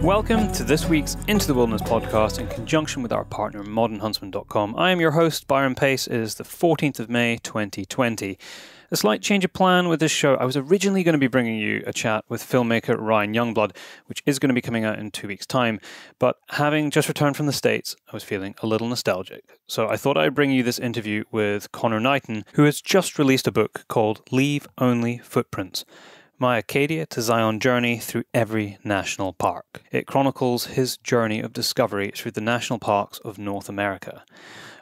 Welcome to this week's Into the Wilderness podcast in conjunction with our partner ModernHuntsman.com. I am your host, Byron Pace. It is the 14th of May, 2020. A slight change of plan with this show. I was originally going to be bringing you a chat with filmmaker Ryan Youngblood, which is going to be coming out in 2 weeks' time. But having just returned from the States, I was feeling a little nostalgic. So I thought I'd bring you this interview with Conor Knighton, who has just released a book called Leave Only Footprints: My Acadia to Zion Journey Through Every National Park. It chronicles his journey of discovery through the national parks of North America.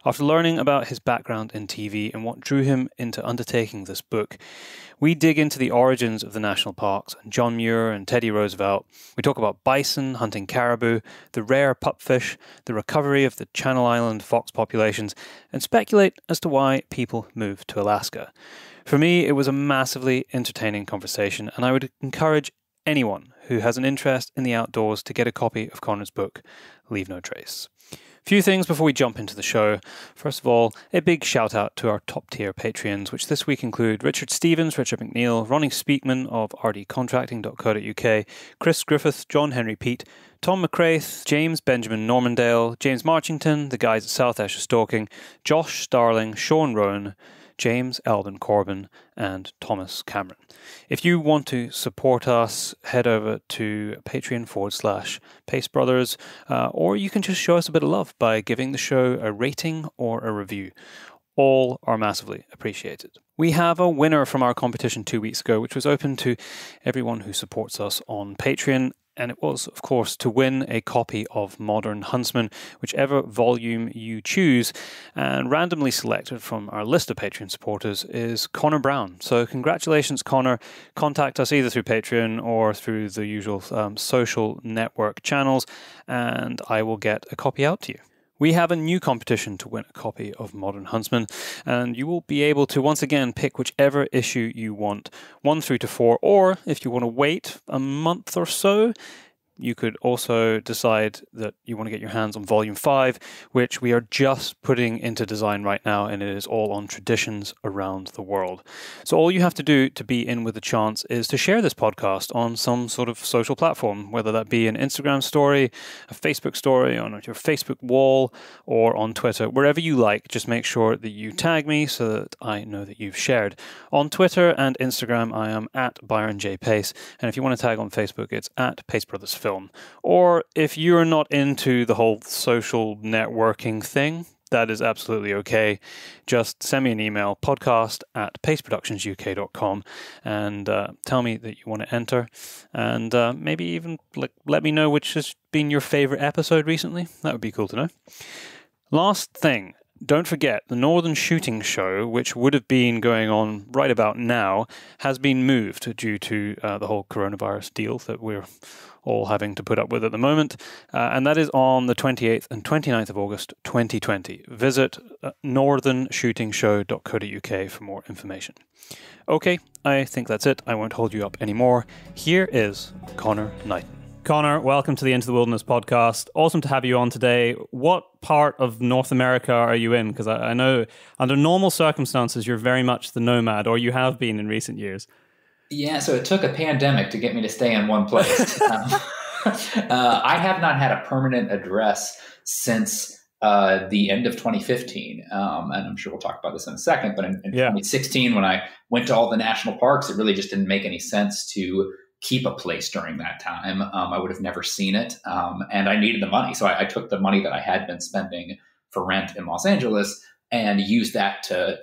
After learning about his background in TV and what drew him into undertaking this book, we dig into the origins of the national parks and John Muir and Teddy Roosevelt. We talk about bison, hunting caribou, the rare pupfish, the recovery of the Channel Island fox populations, and speculate as to why people move to Alaska. For me, it was a massively entertaining conversation, and I would encourage anyone who has an interest in the outdoors to get a copy of Conor's book, Leave No Trace. Few things before we jump into the show. First of all, a big shout out to our top tier Patreons, which this week include Richard Stevens, Richard McNeil, Ronnie Speakman of rdcontracting.co.uk, Chris Griffith, John Henry Pete, Tom McCraith, James Benjamin Normandale, James Marchington, the guys at South Esher Stalking, Josh Starling, Sean Rowan, James Alban Corbin, and Thomas Cameron. If you want to support us, head over to Patreon/Pace Brothers, or you can just show us a bit of love by giving the show a rating or a review. All are massively appreciated. We have a winner from our competition 2 weeks ago, which was open to everyone who supports us on Patreon. And it was, of course, to win a copy of Modern Huntsman, whichever volume you choose. And randomly selected from our list of Patreon supporters is Connor Brown. So congratulations, Connor. Contact us either through Patreon or through the usual social network channels, and I will get a copy out to you. We have a new competition to win a copy of Modern Huntsman, and you will be able to once again pick whichever issue you want, 1 through to 4, or if you want to wait a month or so, you could also decide that you want to get your hands on volume 5, which we are just putting into design right now, and it is all on traditions around the world. So all you have to do to be in with a chance is to share this podcast on some sort of social platform, whether that be an Instagram story, a Facebook story, on your Facebook wall, or on Twitter, wherever you like. Just make sure that you tag me so that I know that you've shared. On Twitter and Instagram, I am at Byron J. Pace, and if you want to tag on Facebook, it's at Pace Brothers Film. Or if you're not into the whole social networking thing, that is absolutely okay. Just send me an email, podcast@paceproductionsuk.com, and tell me that you want to enter, and maybe even let me know which has been your favorite episode recently. That would be cool to know. Last thing, don't forget, the Northern Shooting Show, which would have been going on right about now, has been moved due to the whole coronavirus deal that we're all having to put up with at the moment. And that is on the 28th and 29th of August, 2020. Visit northernshootingshow.co.uk for more information. Okay, I think that's it. I won't hold you up anymore. Here is Conor Knighton. Conor, welcome to the Into the Wilderness podcast. Awesome to have you on today. What part of North America are you in? Because I know under normal circumstances, you're very much the nomad, or you have been in recent years. Yeah, so it took a pandemic to get me to stay in one place. I have not had a permanent address since the end of 2015. And I'm sure we'll talk about this in a second. But in 2016, when I went to all the national parks, it really just didn't make any sense to keep a place during that time. I would have never seen it. And I needed the money. So I took the money that I had been spending for rent in Los Angeles and used that to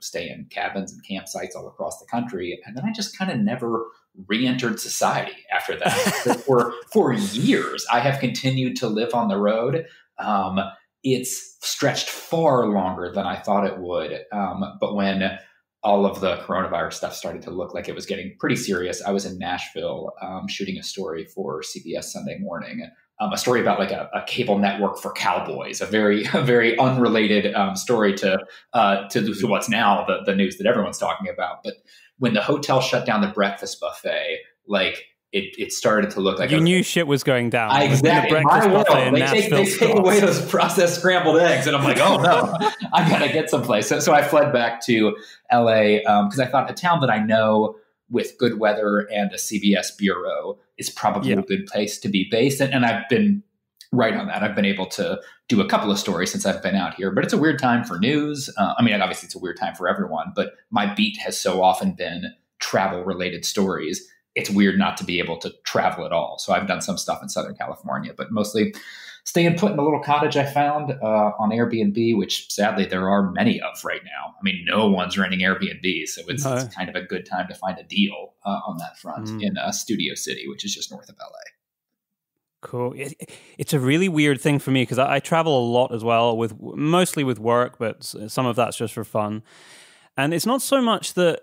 stay in cabins and campsites all across the country. And then I just kind of never re-entered society after that. for years, I have continued to live on the road. It's stretched far longer than I thought it would. But when all of the coronavirus stuff started to look like it was getting pretty serious, I was in Nashville shooting a story for CBS Sunday Morning, a story about like a cable network for cowboys, a very unrelated story to what's now the news that everyone's talking about. But when the hotel shut down the breakfast buffet, like it started to look like you knew shit was going down. Exactly. In my world, they take away those processed scrambled eggs, and I'm like, oh no, I gotta get someplace. So I fled back to LA because I thought a town that I know with good weather and a CBS bureau is probably a good place to be based. And I've been right on that. I've been able to do a couple of stories since I've been out here, but it's a weird time for news. I mean, obviously it's a weird time for everyone, but my beat has so often been travel related stories. It's weird not to be able to travel at all. So I've done some stuff in Southern California, but mostly staying put in a little cottage I found on Airbnb, which sadly there are many of right now. I mean, no one's renting Airbnb, so it's kind of a good time to find a deal on that front in Studio City, which is just north of LA. Cool. It's a really weird thing for me because I travel a lot as well, mostly with work, but some of that's just for fun. And it's not so much the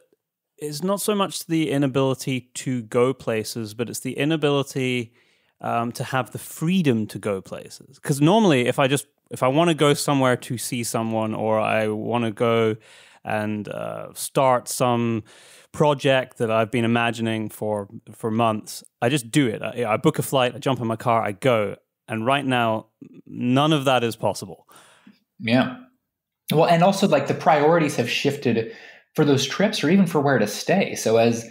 inability to go places, but it's the inability to have the freedom to go places. Because normally, if I want to go somewhere to see someone, or I want to go and start some project that I've been imagining for months, I just do it. I book a flight, I jump in my car, I go. And right now, none of that is possible. Yeah. Well, and also like the priorities have shifted for those trips or even for where to stay. So as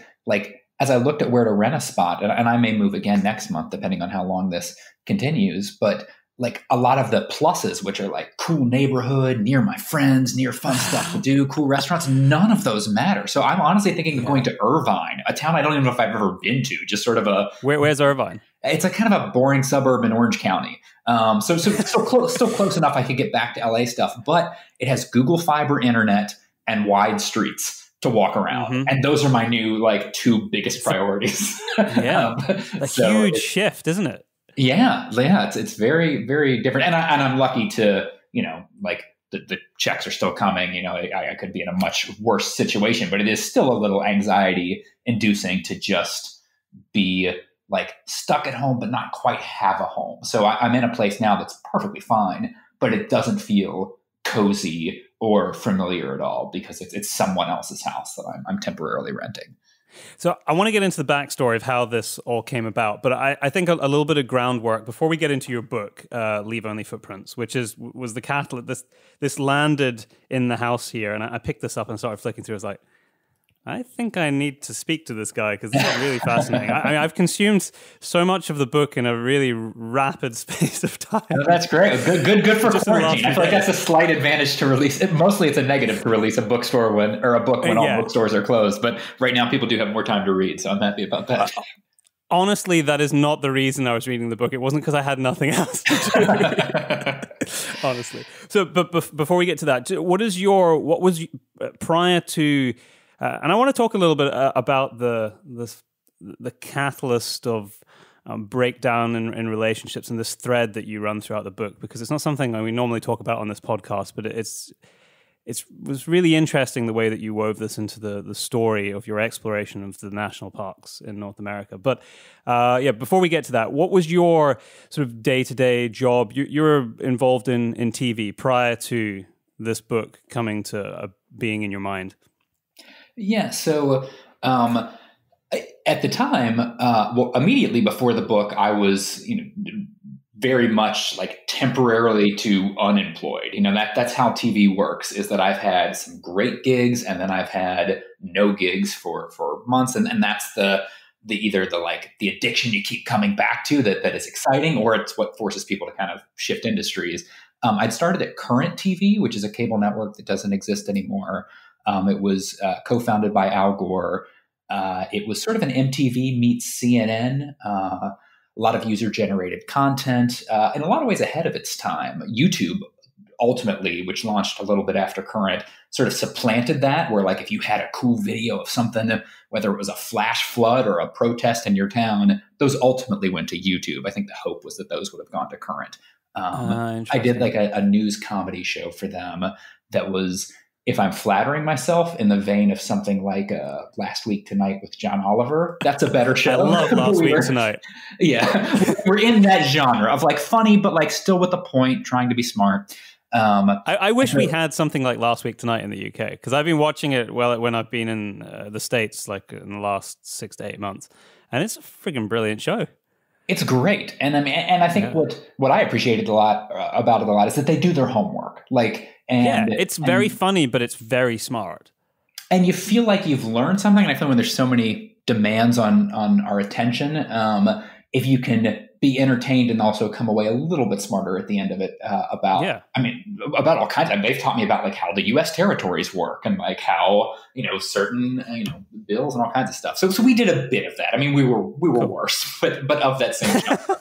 I looked at where to rent a spot, and I may move again next month, depending on how long this continues, but like a lot of the pluses, which are like cool neighborhood, near my friends, near fun stuff to do, cool restaurants, none of those matter. So I'm honestly thinking of going to Irvine, a town I don't even know if I've ever been to, just sort of a... Where's Irvine? It's a kind of a boring suburb in Orange County. Still close enough I could get back to LA stuff, but it has Google Fiber internet and wide streets to walk around. And those are my new like two biggest priorities. Yeah. Huge shift, isn't it? Yeah. It's very, very different. And I'm lucky to, you know, like the checks are still coming, you know, I could be in a much worse situation, but it is still a little anxiety inducing to just be like stuck at home, but not quite have a home. So I'm in a place now that's perfectly fine, but it doesn't feel cozy or familiar at all because it's someone else's house that I'm temporarily renting. So I want to get into the backstory of how this all came about, but I think a little bit of groundwork before we get into your book, Leave Only Footprints, which was the catalyst. This landed in the house here, and I picked this up and started flicking through. I was like, I think I need to speak to this guy because this is really fascinating. I mean, I've consumed so much of the book in a really rapid space of time. Oh, that's great. Good for quarantine. I feel like that's a slight advantage to release. Mostly it's a negative to release a book when all bookstores are closed. But right now people do have more time to read, so I'm happy about that. Honestly, that is not the reason I was reading the book. It wasn't because I had nothing else to do. Honestly. So but before we get to that, prior to... and I want to talk a little bit about the catalyst of breakdown in relationships and this thread that you run throughout the book, because it's not something we normally talk about on this podcast, but it was really interesting the way that you wove this into the story of your exploration of the national parks in North America. But before we get to that, what was your sort of day-to-day job? You were involved in TV prior to this book coming to being in your mind. Yeah. So at the time, immediately before the book, I was, you know, very much like temporarily to unemployed. You know, that's how TV works, is that I've had some great gigs and then I've had no gigs for months. And that's the either the like the addiction you keep coming back to that is exciting, or it's what forces people to kind of shift industries. I'd started at Current TV, which is a cable network that doesn't exist anymore. It was co-founded by Al Gore. It was sort of an MTV meets CNN, a lot of user-generated content, in a lot of ways ahead of its time. YouTube, ultimately, which launched a little bit after Current, sort of supplanted that, where like if you had a cool video of something, whether it was a flash flood or a protest in your town, those ultimately went to YouTube. I think the hope was that those would have gone to Current. I did like a news comedy show for them that was... if I'm flattering myself, in the vein of something like Last Week Tonight with John Oliver, that's a better show. I love Last Week Tonight. Yeah, we're in that genre of like funny, but like still with a point, trying to be smart. I wish we had something like Last Week Tonight in the UK, because I've been watching it when I've been in the States, like in the last 6 to 8 months, and it's a friggin' brilliant show. It's great, and I mean, and I think what I appreciated about it a lot is that they do their homework. Like, it's very funny, but it's very smart, and you feel like you've learned something. And I feel when there's so many demands on our attention, if you can be entertained and also come away a little bit smarter at the end of it about all kinds of, they've taught me about like how the U.S. territories work and like how, certain, bills and all kinds of stuff. So we did a bit of that. I mean, we were cool. Worse, but of that same genre.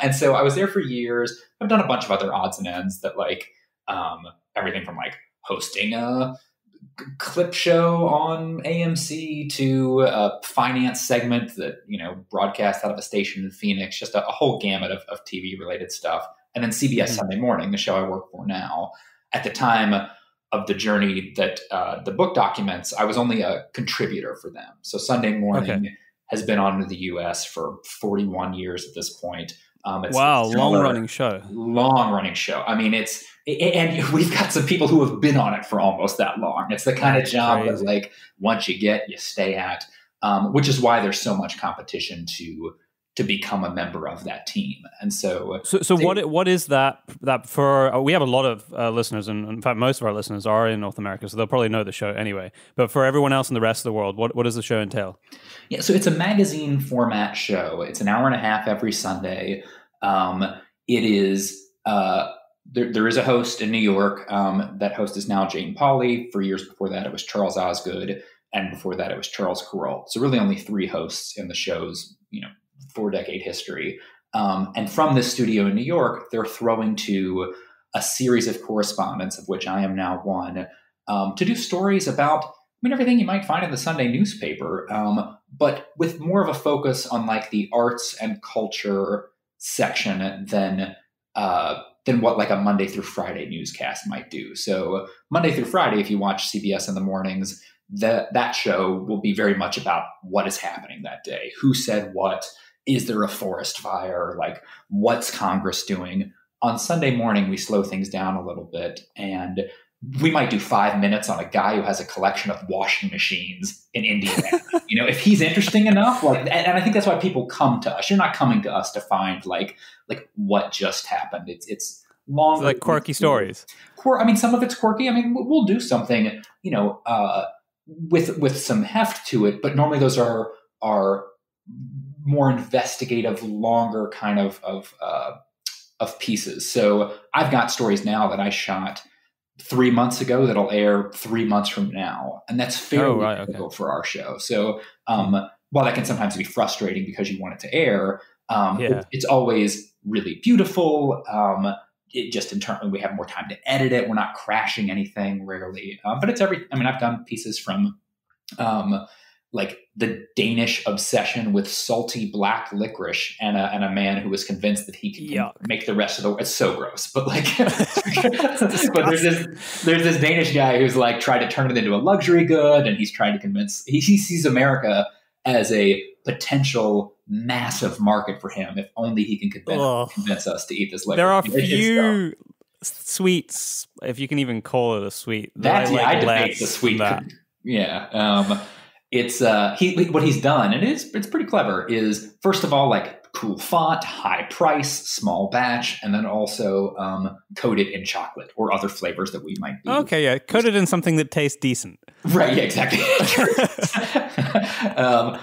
And so I was there for years. I've done a bunch of other odds and ends that like, everything from like hosting a clip show on AMC to a finance segment that, broadcast out of a station in Phoenix, just a whole gamut of TV related stuff. And then CBS Sunday Morning, the show I work for now. At the time of the journey that the book documents, I was only a contributor for them. So Sunday Morning has been on in the US for 41 years at this point. It's long running show. I mean, and we've got some people who have been on it for almost that long. It's the kind of job that like, once you get, you stay at, which is why there's so much competition to become a member of that team. And what is that for, we have a lot of listeners, and in fact, most of our listeners are in North America, so they'll probably know the show anyway, but for everyone else in the rest of the world, what does the show entail? Yeah. So it's a magazine format show. It's an hour and a half every Sunday. It is, there is a host in New York. That host is now Jane Pauley. For years before that, it was Charles Osgood. And before that, it was Charles Kuralt. So really only three hosts in the show's, 4-decade history. And from this studio in New York, they're throwing to a series of correspondents, of which I am now one, to do stories about, everything you might find in the Sunday newspaper, but with more of a focus on like the arts and culture section than what like a Monday through Friday newscast might do. So Monday through Friday, if you watch CBS in the mornings, that show will be very much about what is happening that day. Who said what? Is there a forest fire? Like, what's Congress doing? On Sunday morning, we slow things down a little bit, and we might do 5 minutes on a guy who has a collection of washing machines in Indiana. If he's interesting enough, and I think that's why people come to us. You're not coming to us to find like what just happened. It's long, it's like quirky stories. Some of it's quirky. We'll do something, with some heft to it, but normally those are more investigative, longer kind of pieces. So I've got stories now that I shot 3 months ago that'll air 3 months from now, and that's fairly difficult for our show. So while that can sometimes be frustrating because you want it to air, it's always really beautiful. It just in turn, we have more time to edit it. We're not crashing anything rarely, but it's I've done pieces from like the Danish obsession with salty black licorice and a man who was convinced that he could make the rest of the world. It's so gross, but like, but there's this Danish guy who's like tried to turn it into a luxury good. And he's trying to convince, he sees America as a potential massive market for him if only he can convince us to eat this liquor. There are few sweets, if you can even call it a sweet. That's I debate the sweet. It's what he's done, and it's pretty clever, is first of all like cool font, high price, small batch, and then also coat it in chocolate or other flavors that we might be. Coat it in something that tastes decent. Right, yeah, exactly.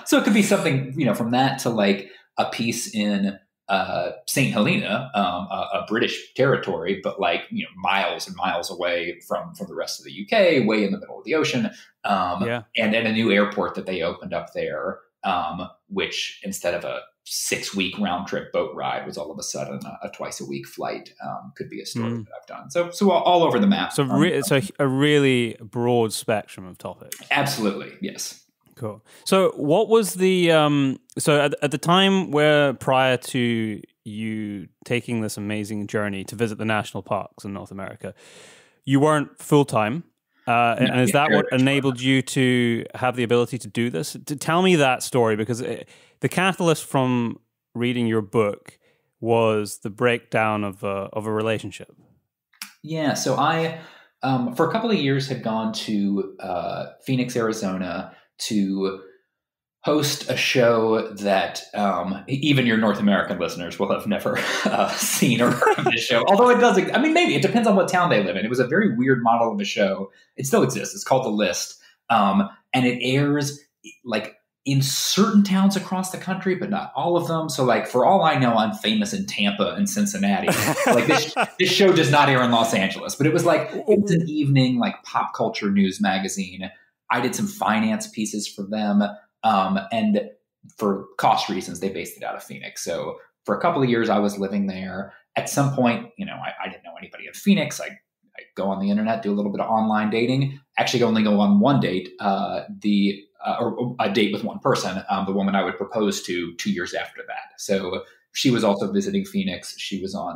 So it could be something, from that to like a piece in St. Helena, a British territory, but like, miles and miles away from the rest of the UK, way in the middle of the ocean. And then a new airport that they opened up there, which instead of a 6-week round trip boat ride was all of a sudden a twice a week flight, could be a story that I've done. So all over the map. So a really broad spectrum of topics. Absolutely. Yes. Cool. So what was the, at the time where prior to you taking this amazing journey to visit the national parks in North America, you weren't full-time. And is that what enabled you to have the ability to do this? To tell me that story, because the catalyst from reading your book was the breakdown of a relationship. Yeah. So I, for a couple of years, had gone to Phoenix, Arizona to host a show that even your North American listeners will have never seen or heard of this show. Although it does, I mean, maybe it depends on what town they live in. It was a very weird model of a show. It still exists. It's called The List. And it airs like in certain towns across the country, but not all of them. So like, for all I know, I'm famous in Tampa and Cincinnati. Like this show does not air in Los Angeles, but it was like, it was an evening, like pop culture news magazine. I did some finance pieces for them. And for cost reasons, they based it out of Phoenix. So for a couple of years, I was living there. At some point, you know, I didn't know anybody in Phoenix. I go on the internet, do a little bit of online dating. Actually, only go on one date, or a date with one person, the woman I would propose to 2 years after that. So she was also visiting Phoenix. She was on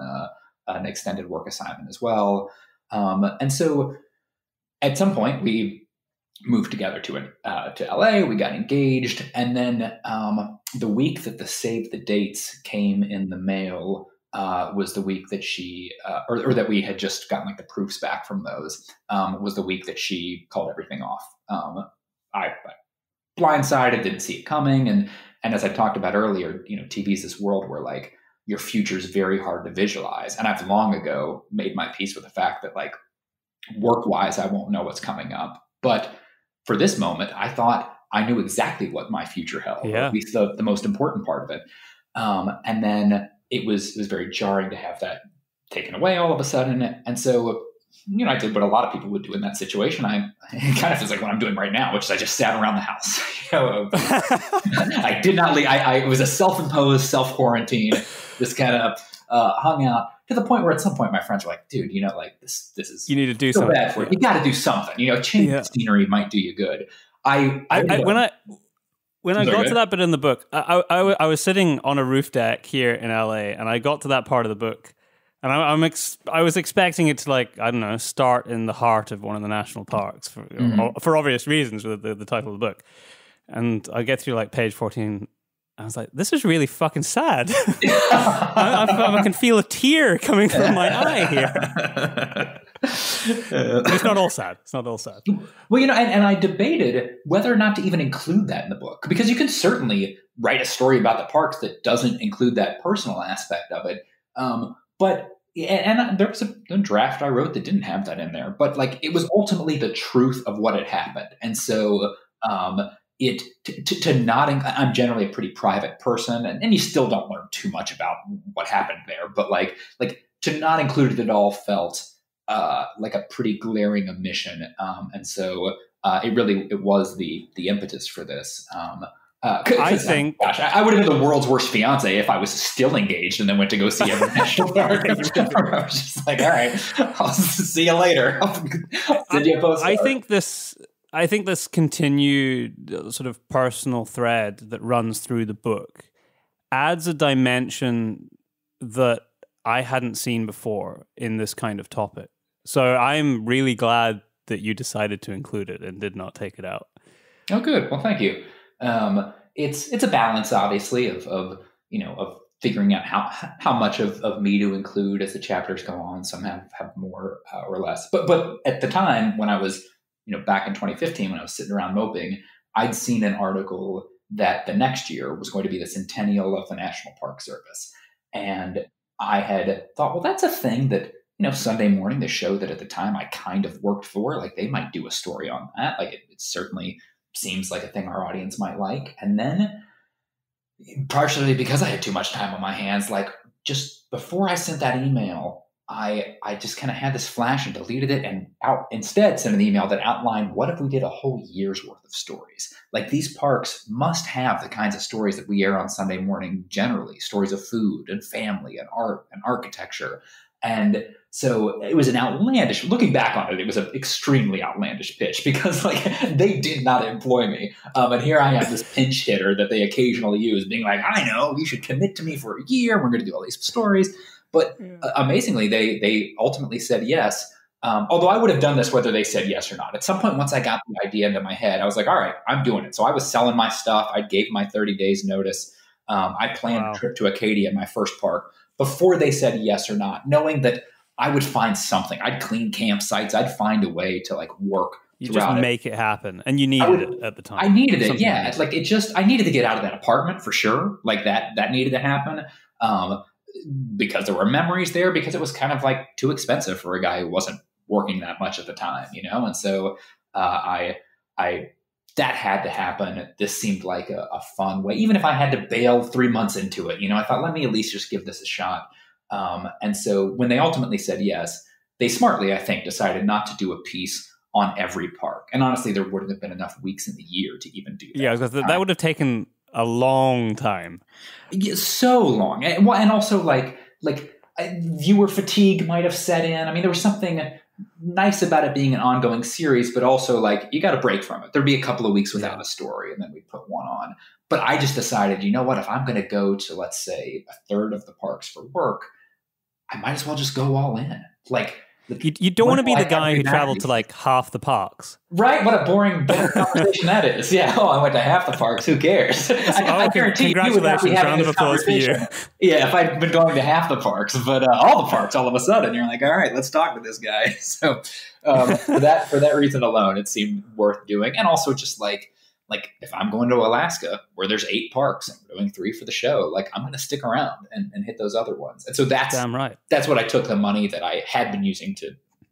an extended work assignment as well. And so at some point, we moved together to LA. We got engaged. And then the week that the save the dates came in the mail was the week that she, or that we had just gotten like the proofs back from those, was the week that she called everything off. I blindsided, didn't see it coming. And as I talked about earlier, you know, TV is this world where like your future is very hard to visualize. And I've long ago made my peace with the fact that like work-wise, I won't know what's coming up. But for this moment, I thought I knew exactly what my future held, yeah. At least the most important part of it. And then it was very jarring to have that taken away all of a sudden. And so, you know, I did what a lot of people would do in that situation. It kind of feels like what I'm doing right now, which is I just sat around the house. You know, I did not leave. It was a self-imposed self-quarantine, just kind of hung out. To the point where at some point my friends were like, dude, you know, like this is, you need to do so something. Bad for you. You got to do something, you know, change the scenery might do you good. When I got to that bit in the book, I was sitting on a roof deck here in LA and I got to that part of the book and I was expecting it to like, I don't know, start in the heart of one of the national parks for obvious reasons with the title of the book. And I get through like page 14, I was like, this is really fucking sad. I can feel a tear coming from my eye here. It's not all sad. It's not all sad. Well, you know, and I debated whether or not to even include that in the book, because you can certainly write a story about the parks that doesn't include that personal aspect of it. But there was a draft I wrote that didn't have that in there, but like it was ultimately the truth of what had happened. And so, I'm generally a pretty private person and you still don't learn too much about what happened there, but like to not include it at all felt, like a pretty glaring omission. And so it was the impetus for this. I would have been the world's worst fiance if I was still engaged and then went to go see every national park. I was just like, all right, I'll see you later. I'll send you a postcard. I think this continued sort of personal thread that runs through the book adds a dimension that I hadn't seen before in this kind of topic. So I'm really glad that you decided to include it and did not take it out. Oh, good. Well, thank you. It's a balance, obviously, of figuring out how much of me to include as the chapters go on. Some have more or less. But at the time when I was, you know, back in 2015, when I was sitting around moping, I'd seen an article that the next year was going to be the centennial of the National Park Service. And I had thought, well, that's a thing that, you know, Sunday Morning, the show that at the time I kind of worked for, like they might do a story on that. Like it certainly seems like a thing our audience might like. And then partially because I had too much time on my hands, like just before I sent that email, I just kind of had this flash and deleted it and instead sent an email that outlined, what if we did a whole year's worth of stories? Like these parks must have the kinds of stories that we air on Sunday Morning generally, stories of food and family and art and architecture. And so it was an outlandish, looking back on it, it was an extremely outlandish pitch because like they did not employ me. And here I am, this pinch hitter that they occasionally use being like, I know, you should commit to me for a year. We're going to do all these stories. But amazingly, they ultimately said yes, although I would have done this whether they said yes or not. At some point, once I got the idea into my head, I was like, all right, I'm doing it. So I was selling my stuff. I gave my 30 days notice. I planned a trip to Acadia, my first park, before they said yes or not, knowing that I would find something. I'd clean campsites. I'd find a way to like work. You just make it happen. And you needed it at the time. I needed it. Yeah. It's like, it just, I needed to get out of that apartment for sure. Like that needed to happen. Because there were memories there, because it was kind of like too expensive for a guy who wasn't working that much at the time, you know? And so, I that had to happen. This seemed like a fun way, even if I had to bail 3 months into it, you know, I thought, let me at least just give this a shot. And so when they ultimately said yes, they smartly, I think, decided not to do a piece on every park. And honestly, there wouldn't have been enough weeks in the year to even do that. Yeah, because that would have taken a long time. Yeah, so long. And also like viewer fatigue might have set in. I mean, there was something nice about it being an ongoing series, but also like you got a break from it. There'd be a couple of weeks without a story, and then we put one on. But I just decided, you know what, if I'm going to go to, let's say, a third of the parks for work, I might as well just go all in. Like, you don't want to be the guy who traveled to like half the parks. Right. What a boring conversation that is. Yeah. Oh, I went to half the parks. Who cares? I guarantee you would not be having this conversation. Yeah. If I'd been going to half the parks, but all the parks all of a sudden, you're like, all right, let's talk to this guy. So for that reason alone, it seemed worth doing. And also just like if I'm going to Alaska where there's 8 parks and we're doing 3 for the show, like I'm going to stick around and hit those other ones. And so that's damn right. That's what I took the money that I had been using to,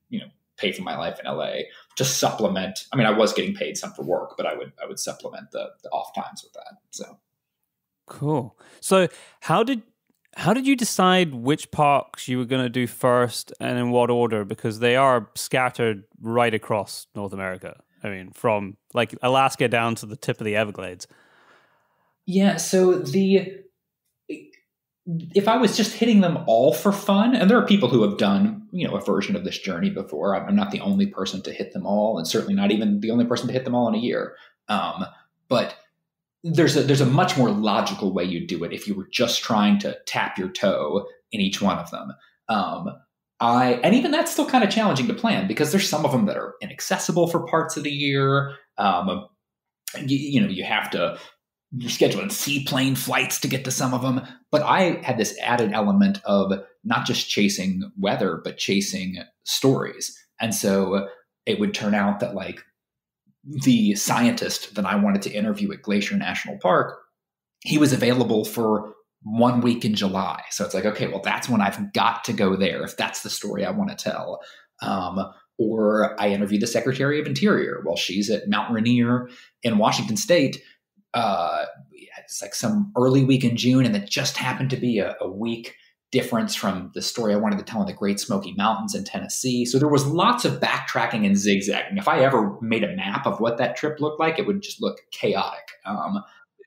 you know, pay for my life in LA to supplement. I mean, I was getting paid some for work, but I would supplement the off times with that. So cool. So how did you decide which parks you were going to do first and in what order? Because they are scattered right across North America. I mean, from like Alaska down to the tip of the Everglades. Yeah. So if I was just hitting them all for fun, and there are people who have done, you know, a version of this journey before, I'm not the only person to hit them all, and certainly not even the only person to hit them all in a year. But there's a much more logical way you do it if you were just trying to tap your toe in each one of them. And even that's still kind of challenging to plan because there's some of them that are inaccessible for parts of the year. You have to schedule in seaplane flights to get to some of them. But I had this added element of not just chasing weather, but chasing stories. And so it would turn out that like the scientist that I wanted to interview at Glacier National Park, he was available for 1 week in July. So it's like, okay, well, that's when I've got to go there if that's the story I want to tell. Or I interviewed the Secretary of Interior while she's at Mount Rainier in Washington State. It's like some early week in June, and that just happened to be a week difference from the story I wanted to tell in the Great Smoky Mountains in Tennessee. So there was lots of backtracking and zigzagging. If I ever made a map of what that trip looked like, it would just look chaotic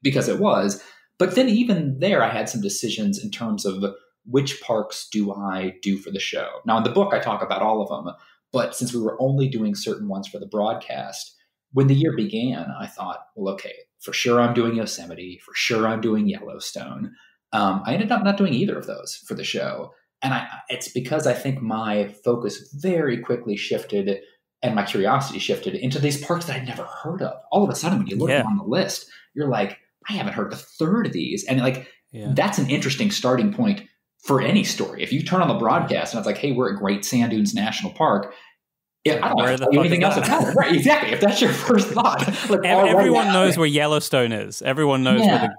because it was. But then even there, I had some decisions in terms of which parks do I do for the show. Now, in the book, I talk about all of them. But since we were only doing certain ones for the broadcast, when the year began, I thought, well, okay, for sure I'm doing Yosemite. For sure I'm doing Yellowstone. I ended up not doing either of those for the show. And it's because I think my focus very quickly shifted and my curiosity shifted into these parks that I'd never heard of. All of a sudden, when you look on the list, you're like, I haven't heard a third of these. And like, that's an interesting starting point for any story. If you turn on the broadcast and it's like, hey, we're at Great Sand Dunes National Park. I don't know do anything else about it. Right, exactly. If that's your first thought. Like, everyone knows where Yellowstone is. Everyone knows where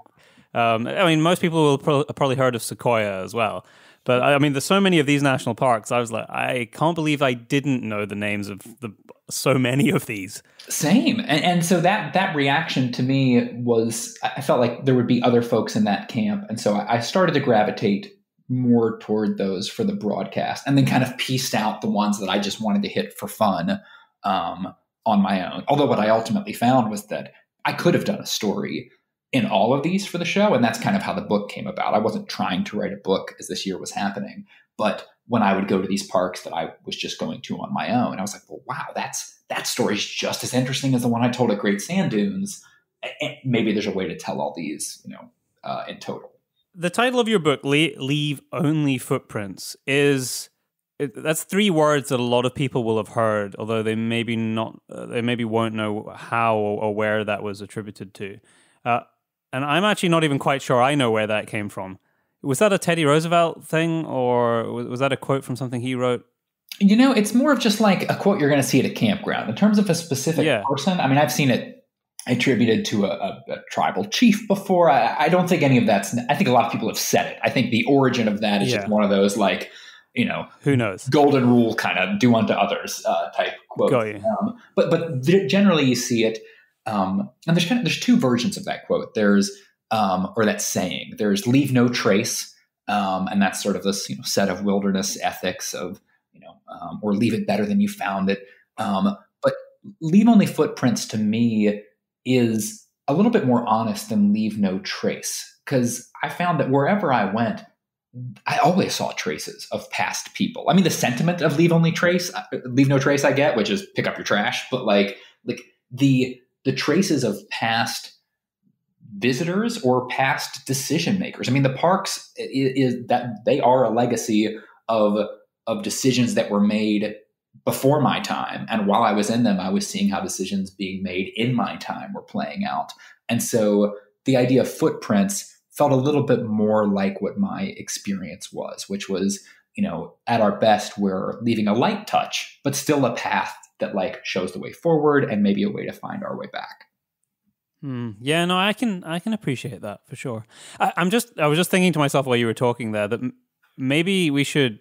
the, I mean, most people will probably heard of Sequoia as well. But I mean, there's so many of these national parks. I was like, I can't believe I didn't know the names of so many of these. Same. And so that reaction to me was, I felt like there would be other folks in that camp. And so I started to gravitate more toward those for the broadcast and then kind of pieced out the ones that I just wanted to hit for fun on my own. Although what I ultimately found was that I could have done a story in all of these for the show. And that's kind of how the book came about. I wasn't trying to write a book as this year was happening, but when I would go to these parks that I was just going to on my own, I was like, well, wow, that story is just as interesting as the one I told at Great Sand Dunes. And maybe there's a way to tell all these, you know, in total. The title of your book, Leave Only Footprints, that's 3 words that a lot of people will have heard, although they maybe not, they maybe won't know how or where that was attributed to. And I'm actually not even quite sure I know where that came from. Was that a Teddy Roosevelt thing, or was that a quote from something he wrote? You know, it's more of just like a quote you're going to see at a campground. In terms of a specific person, I mean, I've seen it attributed to a tribal chief before. I don't think any of that's – I think a lot of people have said it. I think the origin of that is just one of those like, you know, who knows, golden rule kind of do unto others type quote. But generally you see it and there's two versions of that quote. There's or that saying. There's leave no trace, and that's sort of this, you know, set of wilderness ethics of – or leave it better than you found it. But leave only footprints to me is a little bit more honest than leave no trace, because I found that wherever I went, I always saw traces of past people. I mean, the sentiment of leave no trace I get, which is pick up your trash, but like the traces of past visitors or past decision makers. I mean, the parks is that they are a legacy of decisions that were made before my time. And while I was in them, I was seeing how decisions being made in my time were playing out. And so the idea of footprints felt a little bit more like what my experience was, which was, you know, at our best, we're leaving a light touch, but still a path that like shows the way forward and maybe a way to find our way back. Yeah, no, I can appreciate that for sure. I was just thinking to myself while you were talking there that maybe we should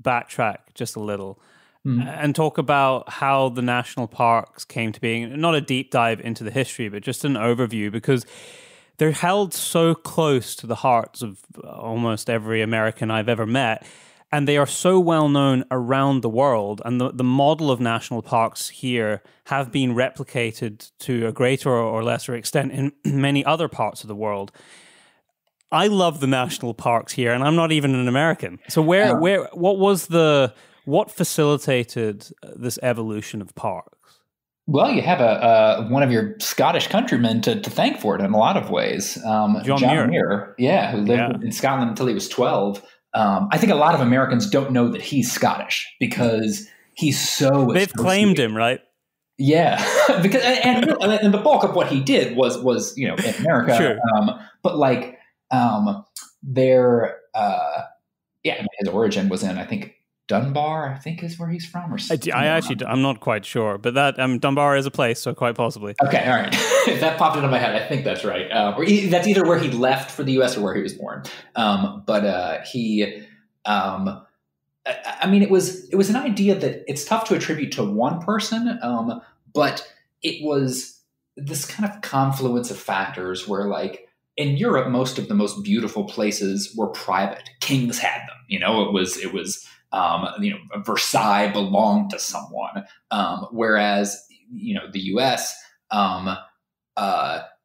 backtrack just a little and talk about how the national parks came to being. Not a deep dive into the history, but just an overview, because they're held so close to the hearts of almost every American I've ever met, and they are so well known around the world. And the model of national parks here have been replicated to a greater or lesser extent in many other parts of the world. I love the national parks here, and I'm not even an American. So what facilitated this evolution of parks? Well, you have one of your Scottish countrymen to thank for it in a lot of ways. John Muir, who lived in Scotland until he was 12. I think a lot of Americans don't know that he's Scottish because he's so they've claimed him, right? Yeah, because and the bulk of what he did was you know, in America, sure. But like. His origin was in, I think, Dunbar, I think is where he's from. Or I'm not quite sure, but that Dunbar is a place, so quite possibly. Okay, all right. If that popped into my head, I think that's right. That's either where he left for the U.S. or where he was born. It was an idea that it's tough to attribute to one person, but it was this kind of confluence of factors where like, in Europe, most of the most beautiful places were private. Kings had them. You know, it was Versailles belonged to someone. Whereas, you know, the U.S.,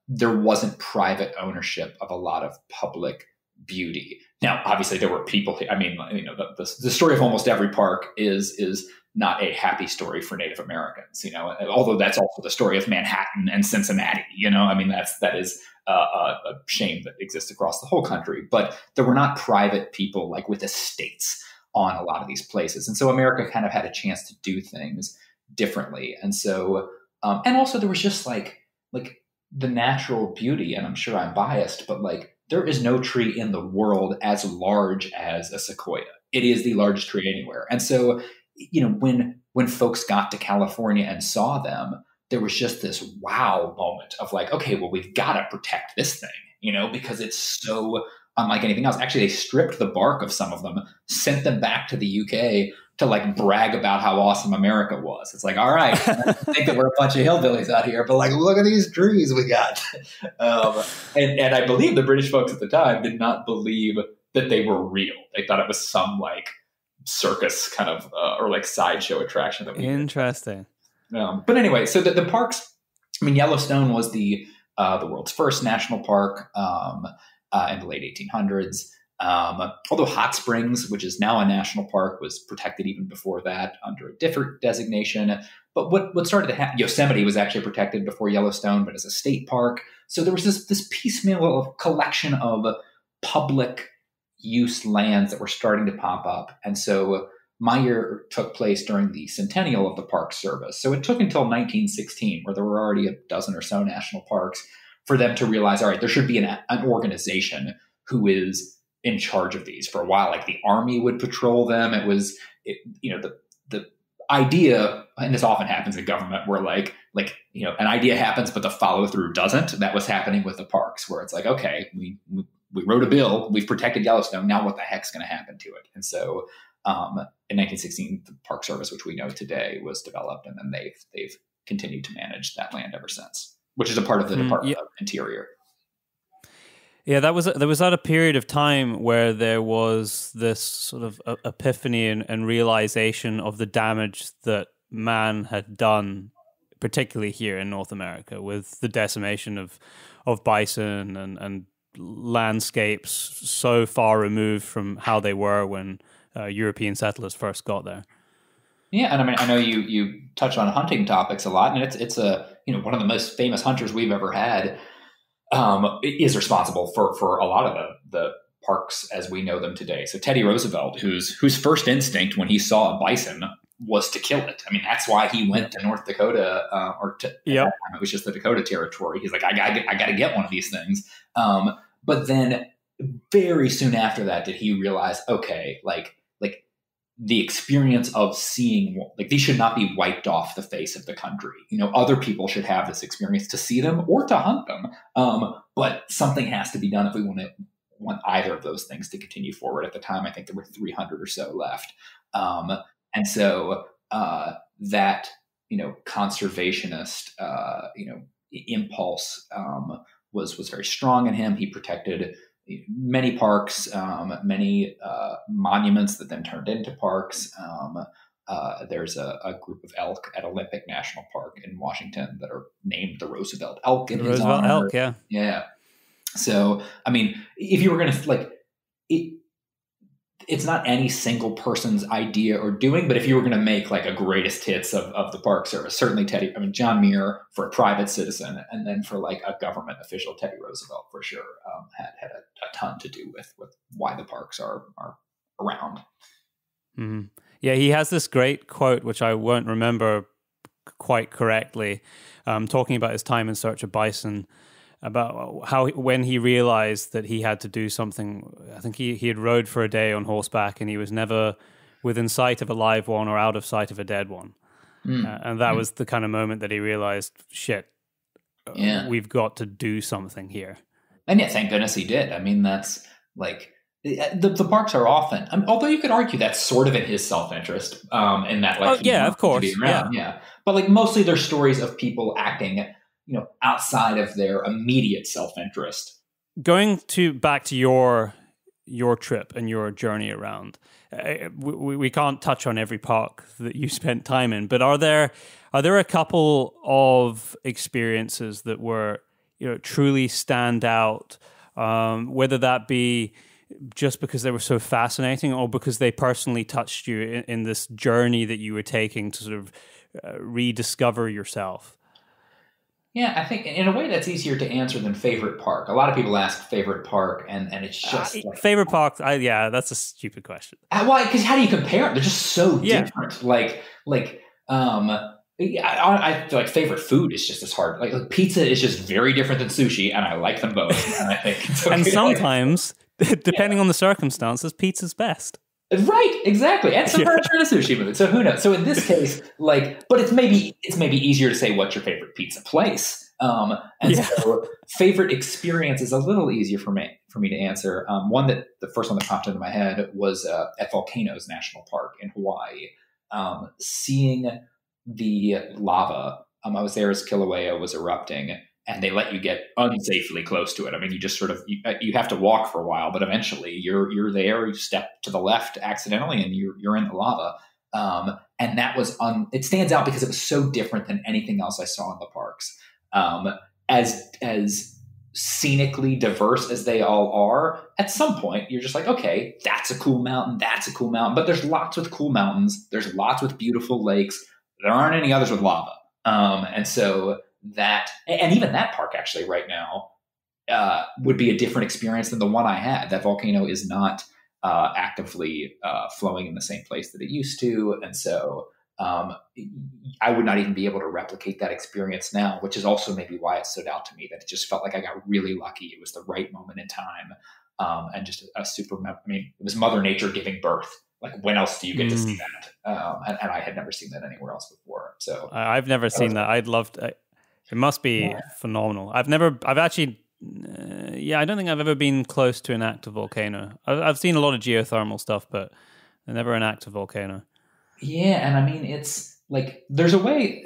there wasn't private ownership of a lot of public beauty. Now, obviously, there were people. I mean, you know, the story of almost every park is not a happy story for Native Americans. You know, although that's also the story of Manhattan and Cincinnati. You know, I mean, that is. A shame that exists across the whole country, but there were not private people like with estates on a lot of these places. And so America kind of had a chance to do things differently. And so, and also there was just like the natural beauty, and I'm sure I'm biased, but like there is no tree in the world as large as a sequoia. It is the largest tree anywhere. And so, you know, when folks got to California and saw them, there was just this wow moment of like, okay, well, we've got to protect this thing, you know, because it's so unlike anything else. Actually, they stripped the bark of some of them, sent them back to the UK to like brag about how awesome America was. It's like, all right, I think that we're a bunch of hillbillies out here, but like, look at these trees we got. And I believe the British folks at the time did not believe that they were real. They thought it was some like circus kind of, or like sideshow attraction. That Interesting. But anyway, so the parks, I mean, Yellowstone was the world's first national park in the late 1800s. Although Hot Springs, which is now a national park, was protected even before that under a different designation. But what started to happen, Yosemite was actually protected before Yellowstone, but as a state park. So there was this piecemeal collection of public use lands that were starting to pop up. And so my year took place during the centennial of the Park Service. So it took until 1916, where there were already a dozen or so national parks, for them to realize, all right, there should be an organization who is in charge of these. For a while, like the Army would patrol them. It was, you know, the the idea, and this often happens in government, where like an idea happens, but the follow through doesn't. That was happening with the parks, where it's like, okay, we wrote a bill, we've protected Yellowstone. Now what the heck's going to happen to it? And so in 1916, the Park Service, which we know today, was developed, and then they've continued to manage that land ever since, which is a part of the Department of Interior. Yeah, there was at a period of time where there was this sort of epiphany and realization of the damage that man had done, particularly here in North America, with the decimation of bison and landscapes so far removed from how they were when European settlers first got there. Yeah, and I mean, I know you touch on hunting topics a lot, and it's a one of the most famous hunters we've ever had. Is responsible for a lot of the parks as we know them today. So Teddy Roosevelt, whose first instinct when he saw a bison was to kill it. I mean, that's why he went to North Dakota, at that time it was just the Dakota Territory. He's like, I got to get one of these things. But then very soon after that, did he realize, okay, like the experience of seeing, like, these should not be wiped off the face of the country. Other people should have this experience to see them or to hunt them. But something has to be done if we want either of those things to continue forward. At the time, I think there were 300 or so left. And so that, conservationist, impulse was very strong in him. He protected many parks, many monuments that then turned into parks. There's a group of elk at Olympic National Park in Washington that are named the Roosevelt elk in his honor. Roosevelt elk, yeah. Yeah. So, I mean, if you were going to, like, it's not any single person's idea or doing, but if you were going to make like a greatest hits of the Park Service, certainly John Muir for a private citizen, and then for like a government official, Teddy Roosevelt for sure had a ton to do with why the parks are around. Mm-hmm. Yeah, he has this great quote, which I won't remember quite correctly, talking about his time in search of bison, about how when he realized that he had to do something. I think he had rode for a day on horseback, and he was never within sight of a live one or out of sight of a dead one. Mm. And that was the kind of moment that he realized, shit, we've got to do something here. And yeah, thank goodness he did. I mean, that's like, the parks are often, although you could argue that's sort of in his self-interest, in that, like, of course. Yeah. But like, mostly they're stories of people acting outside of their immediate self-interest. Going back to your trip and your journey around, we can't touch on every park that you spent time in, but are there a couple of experiences that were truly stand out, whether that be just because they were so fascinating or because they personally touched you in this journey that you were taking to sort of rediscover yourself? Yeah, I think in a way that's easier to answer than favorite park. A lot of people ask favorite park, and it's just like, favorite park. That's a stupid question. Well, because how do you compare them? They're just so different. I feel like favorite food is just as hard. Like pizza is just very different than sushi, and I like them both. And I think it's okay. And sometimes, depending on the circumstances, pizza's best. Right, exactly. And sometimes you're in a sushi movie, so who knows? So in this case, but it's maybe easier to say what's your favorite pizza place. So favorite experience is a little easier for me to answer. One that the first one that popped into my head was at Volcanoes National Park in Hawaii. Seeing the lava. I was there as Kilauea was erupting, and they let you get unsafely close to it. I mean, you just sort of, you have to walk for a while, but eventually you're there, you step to the left accidentally and you're in the lava. And that was, it stands out because it was so different than anything else I saw in the parks. As scenically diverse as they all are, at some point you're just like, okay, that's a cool mountain. But there's lots with cool mountains. There's lots with beautiful lakes. There aren't any others with lava. And so that, and even that park actually right now would be a different experience than the one I had. That volcano is not actively flowing in the same place that it used to. And so I would not even be able to replicate that experience now, which is also maybe why it stood out to me, that it just felt like I got really lucky. It was the right moment in time. And just a super, I mean, it was Mother Nature giving birth like, when else do you get to see that? And I had never seen that anywhere else before. So I've never seen that. I'd love to. It must be phenomenal. I don't think I've ever been close to an active volcano. I've seen a lot of geothermal stuff, but never an active volcano. Yeah. And I mean, it's like, there's a way,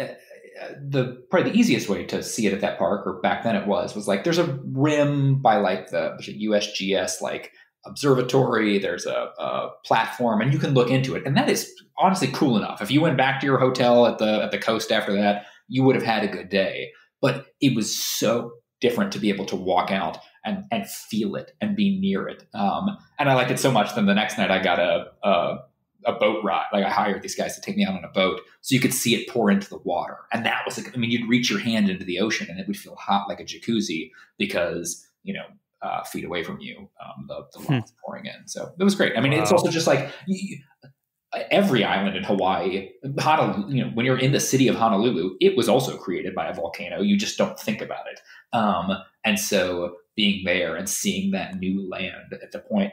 probably the easiest way to see it at that park, or back then it was like, there's a rim by like the USGS, like, observatory, there's a platform, and you can look into it. And that is honestly cool enough. If you went back to your hotel at the coast after that, you would have had a good day. But it was so different to be able to walk out and feel it and be near it. And I liked it so much. Then the next night I got a boat ride. Like, I hired these guys to take me out on a boat so you could see it pour into the water. And that was like, I mean, you'd reach your hand into the ocean and it would feel hot like a jacuzzi because, you know, feet away from you, the lava's pouring in. So it was great. I mean, It's also just like every island in Hawaii, Honolulu, you know, when you're in the city of Honolulu, it was also created by a volcano. You just don't think about it. And so being there and seeing that new land at the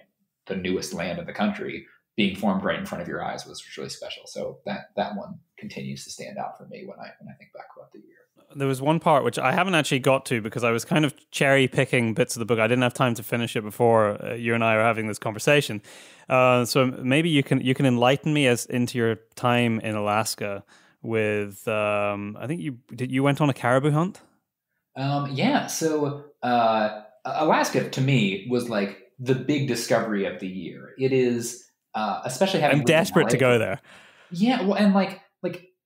newest land in the country being formed right in front of your eyes was really special. So that one continues to stand out for me when I think back about the year. There was one part which I haven't actually got to because I was kind of cherry picking bits of the book. I didn't have time to finish it before you and I are having this conversation. So maybe you can enlighten me into your time in Alaska with, I think you went on a caribou hunt. Yeah. So, Alaska to me was like the big discovery of the year. It is, especially having... I'm desperate to go there. Yeah, well, and like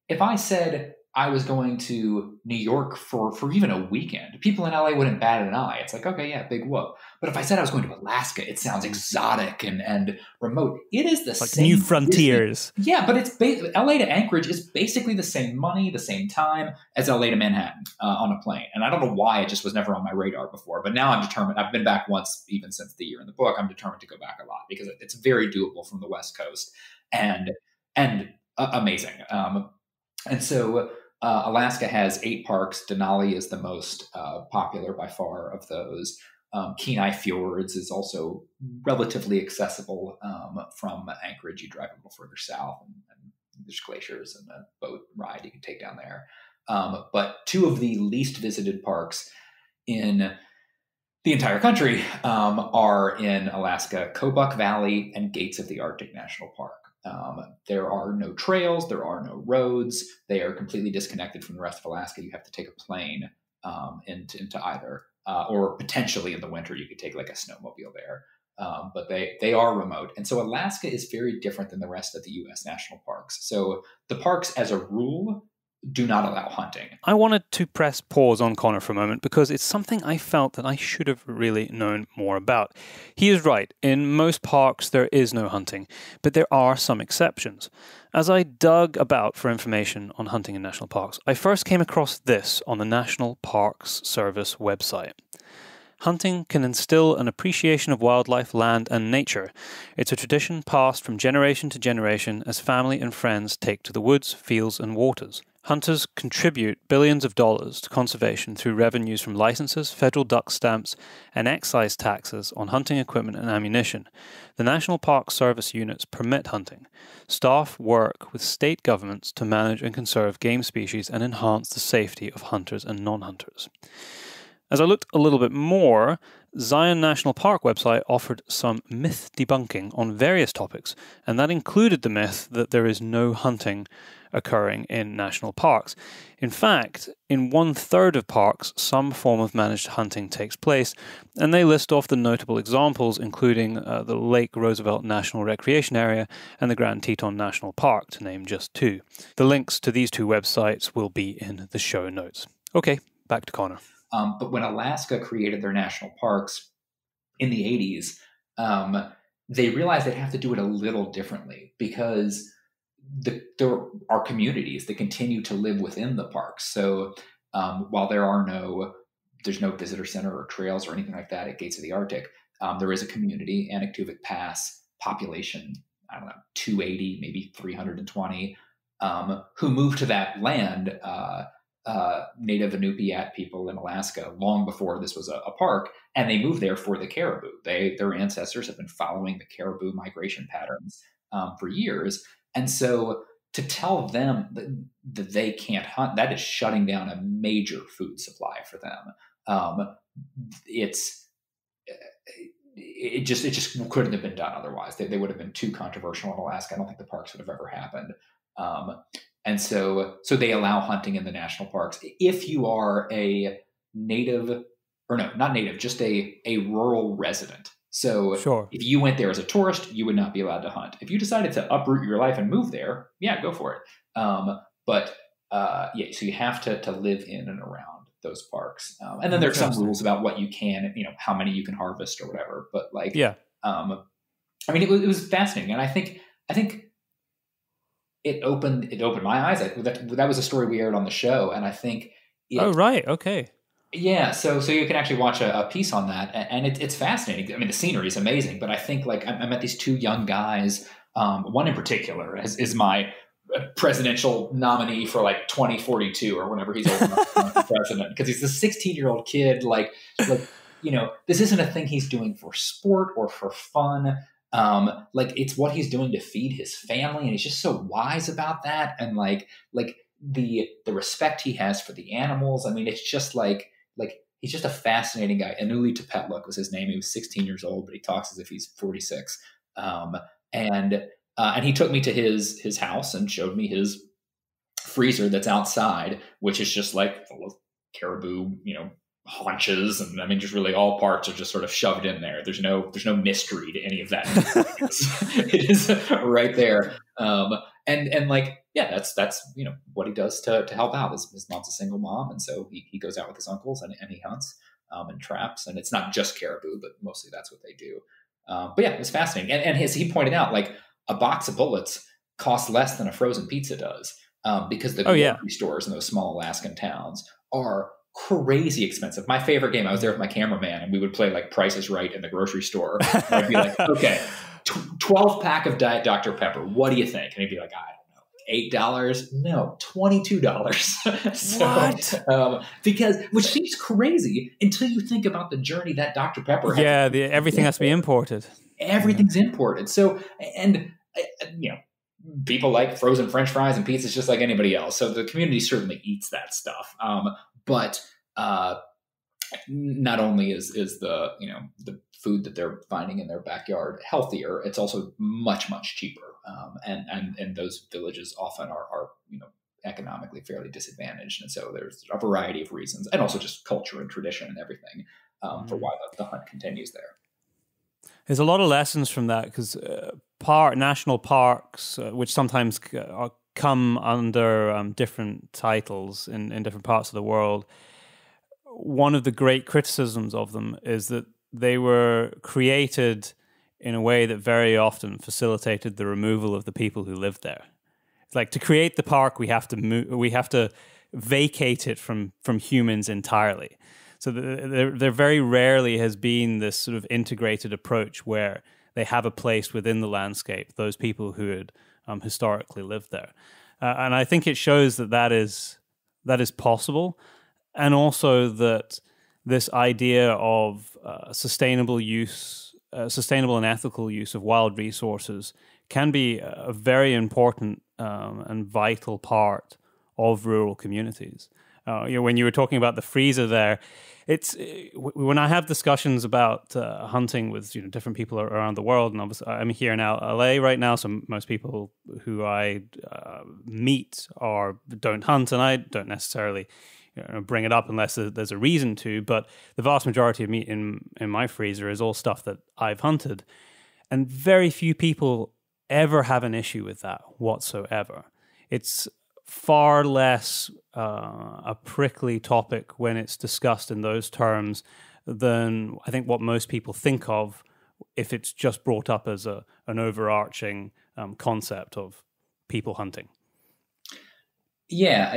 if I said I was going to New York for even a weekend, people in LA wouldn't bat an eye. It's like, okay, yeah, big whoop. But if I said I was going to Alaska, it sounds exotic and remote. It is the same, new frontiers. Yeah, but it's LA to Anchorage is basically the same money, the same time as LA to Manhattan on a plane. And I don't know why it just was never on my radar before. But now I'm determined. I've been back once, even since the year in the book. I'm determined to go back a lot because it's very doable from the West Coast and amazing. And so Alaska has 8 parks. Denali is the most popular by far of those. Kenai Fjords is also relatively accessible from Anchorage. You drive a little further south and there's glaciers and a boat ride you can take down there. But 2 of the least visited parks in the entire country are in Alaska, Kobuk Valley and Gates of the Arctic National Park. There are no trails. There are no roads. They are completely disconnected from the rest of Alaska. You have to take a plane into either, or potentially in the winter, you could take like a snowmobile there. But they are remote. And so Alaska is very different than the rest of the U.S. national parks. So the parks as a rule do not allow hunting. I wanted to press pause on Conor for a moment because it's something I felt that I should have really known more about. He is right. In most parks, there is no hunting, but there are some exceptions. As I dug about for information on hunting in national parks, I first came across this on the National Parks Service website. Hunting can instill an appreciation of wildlife, land, and nature. It's a tradition passed from generation to generation as family and friends take to the woods, fields, and waters. Hunters contribute billions of dollars to conservation through revenues from licenses, federal duck stamps, and excise taxes on hunting equipment and ammunition. The National Park Service units permit hunting. Staff work with state governments to manage and conserve game species and enhance the safety of hunters and non-hunters. As I looked a little bit more, Zion National Park website offered some myth debunking on various topics, and that included the myth that there is no hunting occurring in national parks. In fact, in 1/3 of parks, some form of managed hunting takes place, and they list off the notable examples, including the Lake Roosevelt National Recreation Area and the Grand Teton National Park, to name just 2. The links to these 2 websites will be in the show notes. Okay, back to Conor. But when Alaska created their national parks in the 80s, they realized they'd have to do it a little differently because there are communities that continue to live within the parks. So while there's no visitor center or trails or anything like that at Gates of the Arctic, there is a community, Anaktuvuk Pass, population, I don't know, 280, maybe 320, who moved to that land, Native Inupiat people in Alaska long before this was a park, and they moved there for the caribou. Their ancestors have been following the caribou migration patterns for years. And so to tell them that they can't hunt, that is shutting down a major food supply for them. It just couldn't have been done otherwise. They would have been too controversial in Alaska. I don't think the parks would have ever happened. And so they allow hunting in the national parks. If you are a native, or no, not native, just a rural resident. So sure. If you went there as a tourist, you would not be allowed to hunt. If you decided to uproot your life and move there, yeah, go for it. So you have to live in and around those parks. And then there are some rules about what you can, how many you can harvest or whatever. But it was fascinating. And I think it opened my eyes. That was a story we aired on the show. And I think. Oh, right. Okay. Yeah. So you can actually watch a piece on that. And it's fascinating. I mean, the scenery is amazing, but I think I met these two young guys. One in particular is my presidential nominee for 2042 or whenever he's old enough to be president, because he's a 16-year-old kid. This isn't a thing he's doing for sport or for fun. It's what he's doing to feed his family. And he's just so wise about that. And the respect he has for the animals. I mean, it's just he's just a fascinating guy. Anuli Tepetluk was his name. He was 16 years old, but he talks as if he's 46. And he took me to his house and showed me his freezer that's outside, which is just full of caribou, haunches, and I mean, just really all parts are just sort of shoved in there. There's no mystery to any of that. It is right there. That's what he does to help out. His mom's a single mom, and so he goes out with his uncles and he hunts and traps. And it's not just caribou, but mostly that's what they do. But it's fascinating. And as he pointed out, a box of bullets costs less than a frozen pizza does, because the grocery stores in those small Alaskan towns are crazy expensive. My favorite game, I was there with my cameraman, and we would play Price is Right in the grocery store. And I'd be okay, 12 pack of Diet Dr. Pepper. What do you think? And he'd be like, $8? No, $22. So, what? Which seems crazy until you think about the journey that Dr. Pepper has. Yeah, everything has to be imported. Everything's imported. So, people like frozen French fries and pizzas just like anybody else. So the community certainly eats that stuff. But not only is the food that they're finding in their backyard healthier, it's also much, much cheaper. And those villages often are economically fairly disadvaged. And so there's a variety of reasons, and also just culture and tradition and everything, for why the hunt continues there. There's a lot of lessons from that, because national parks, which sometimes come under different titles in different parts of the world, one of the great criticisms of them is that they were created in a way that very often facilitated the removal of the people who lived there. It's to create the park, we have to vacate it from humans entirely. So there very rarely has been this sort of integrated approach where they have a place within the landscape, those people who had historically lived there. And I think it shows that is possible, and also that this idea of sustainable and ethical use of wild resources can be a very important and vital part of rural communities. When you were talking about the freezer there, when I have discussions about hunting with different people around the world, and obviously I'm here in LA right now, so most people who I meet don't hunt, and I don't necessarily bring it up unless there's a reason to, but the vast majority of meat in my freezer is all stuff that I've hunted. And very few people ever have an issue with that whatsoever. It's far less a prickly topic when it's discussed in those terms than I think what most people think of if it's just brought up as an overarching concept of people hunting. Yeah,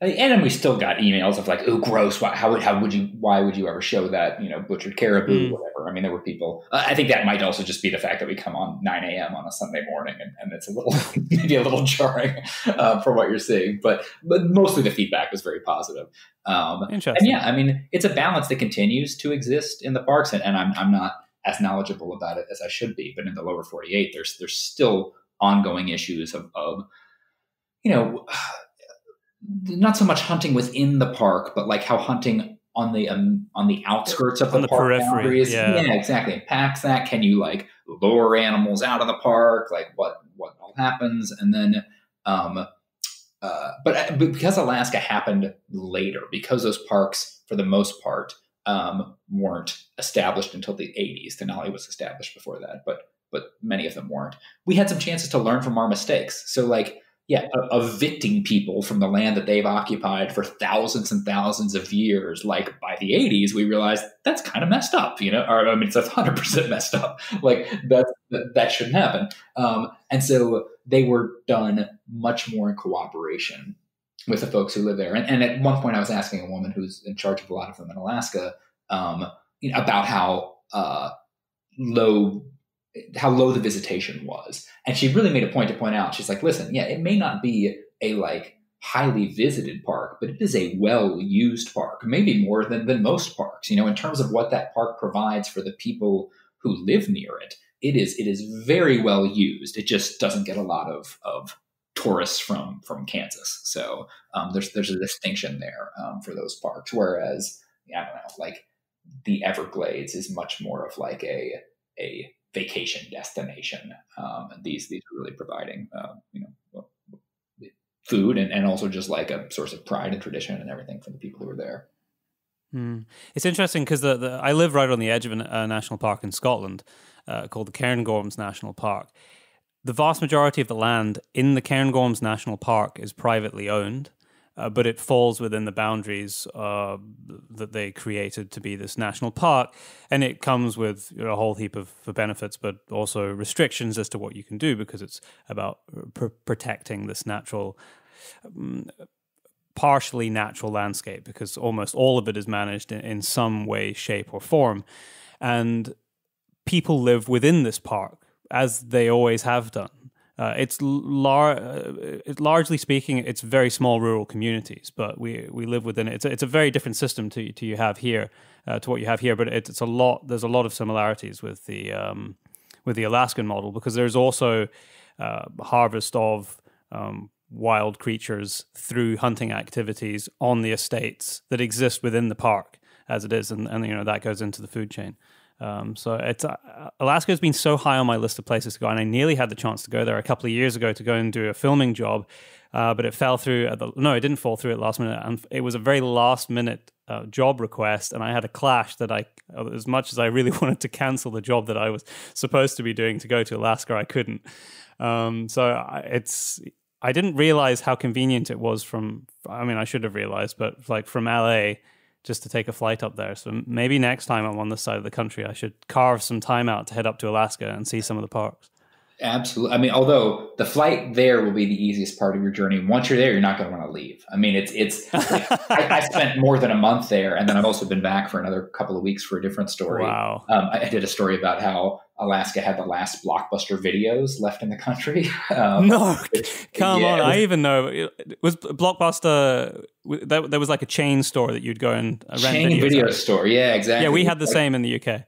and then we still got emails of oh, gross. Why would you ever show that, butchered caribou, whatever. I mean, there were people, I think that might also just be the fact that we come on 9 a.m. on a Sunday morning, and it's maybe a little jarring for what you're seeing, but mostly the feedback was very positive. Interesting. And yeah, I mean, it's a balance that continues to exist in the parks, and I'm not as knowledgeable about it as I should be. But in the lower 48, there's still ongoing issues of, you know, not so much hunting within the park, but like how hunting on the outskirts of the park boundaries. Yeah, exactly. Impacts that. Can you like lure animals out of the park? Like what all happens? And then, but because Alaska happened later, because those parks for the most part, weren't established until the '80s. Denali was established before that, but many of them weren't. We had some chances to learn from our mistakes. So like, yeah, evicting people from the land that they've occupied for thousands and thousands of years. Like by the 80s, we realized that's kind of messed up, you know, or I mean, that's 100% messed up. Like that shouldn't happen. And so they were done much more in cooperation with the folks who live there. And at one point I was asking a woman who's in charge of a lot of them in Alaska, you know, about how low the visitation was. And she really made a point to point out, she's like, listen, yeah, it may not be a like highly visited park, but it is a well-used park, maybe more than most parks, you know, in terms of what that park provides for the people who live near it. It is very well used. It just doesn't get a lot of tourists from Kansas. So there's a distinction there for those parks. Whereas, I don't know, like the Everglades is much more of like a vacation destination. These are really providing, you know, food and also just like a source of pride and tradition and everything for the people who are there. Mm. It's interesting because I live right on the edge of a national park in Scotland called the Cairngorms National Park. The vast majority of the land in the Cairngorms National Park is privately owned, but it falls within the boundaries that they created to be this national park. And it comes with, you know, a whole heap of benefits, but also restrictions as to what you can do, because it's about protecting this natural, partially natural landscape, because almost all of it is managed in some way, shape or form. And people live within this park, as they always have done. Largely speaking, it's very small rural communities, but we live within it. It's a very different system to you have here, to what you have here. But it's a lot. There's a lot of similarities with the Alaskan model, because there's also harvest of wild creatures through hunting activities on the estates that exist within the park as it is, and you know that goes into the food chain. So it's Alaska has been so high on my list of places to go, and I nearly had the chance to go there a couple of years ago to go and do a filming job, but it fell through. It didn't fall through at last minute, and it was a very last minute job request, and I had a clash that I, as much as I really wanted to cancel the job that I was supposed to be doing to go to Alaska, I couldn't. I didn't realize how convenient it was from. I mean, I should have realized, but like from LA. Just to take a flight up there. So maybe next time I'm on this side of the country, I should carve some time out to head up to Alaska and see some of the parks. Absolutely. I mean, although the flight there will be the easiest part of your journey. Once you're there, you're not going to want to leave. I mean, it's like, I spent more than a month there, and then I've also been back for another couple of weeks for a different story. Wow. I did a story about how Alaska had the last Blockbuster videos left in the country. Come on. I even know. It was Blockbuster. There was like a chain store that you'd go and rent. Chain video store. Yeah, exactly. Yeah, we had the same in the UK.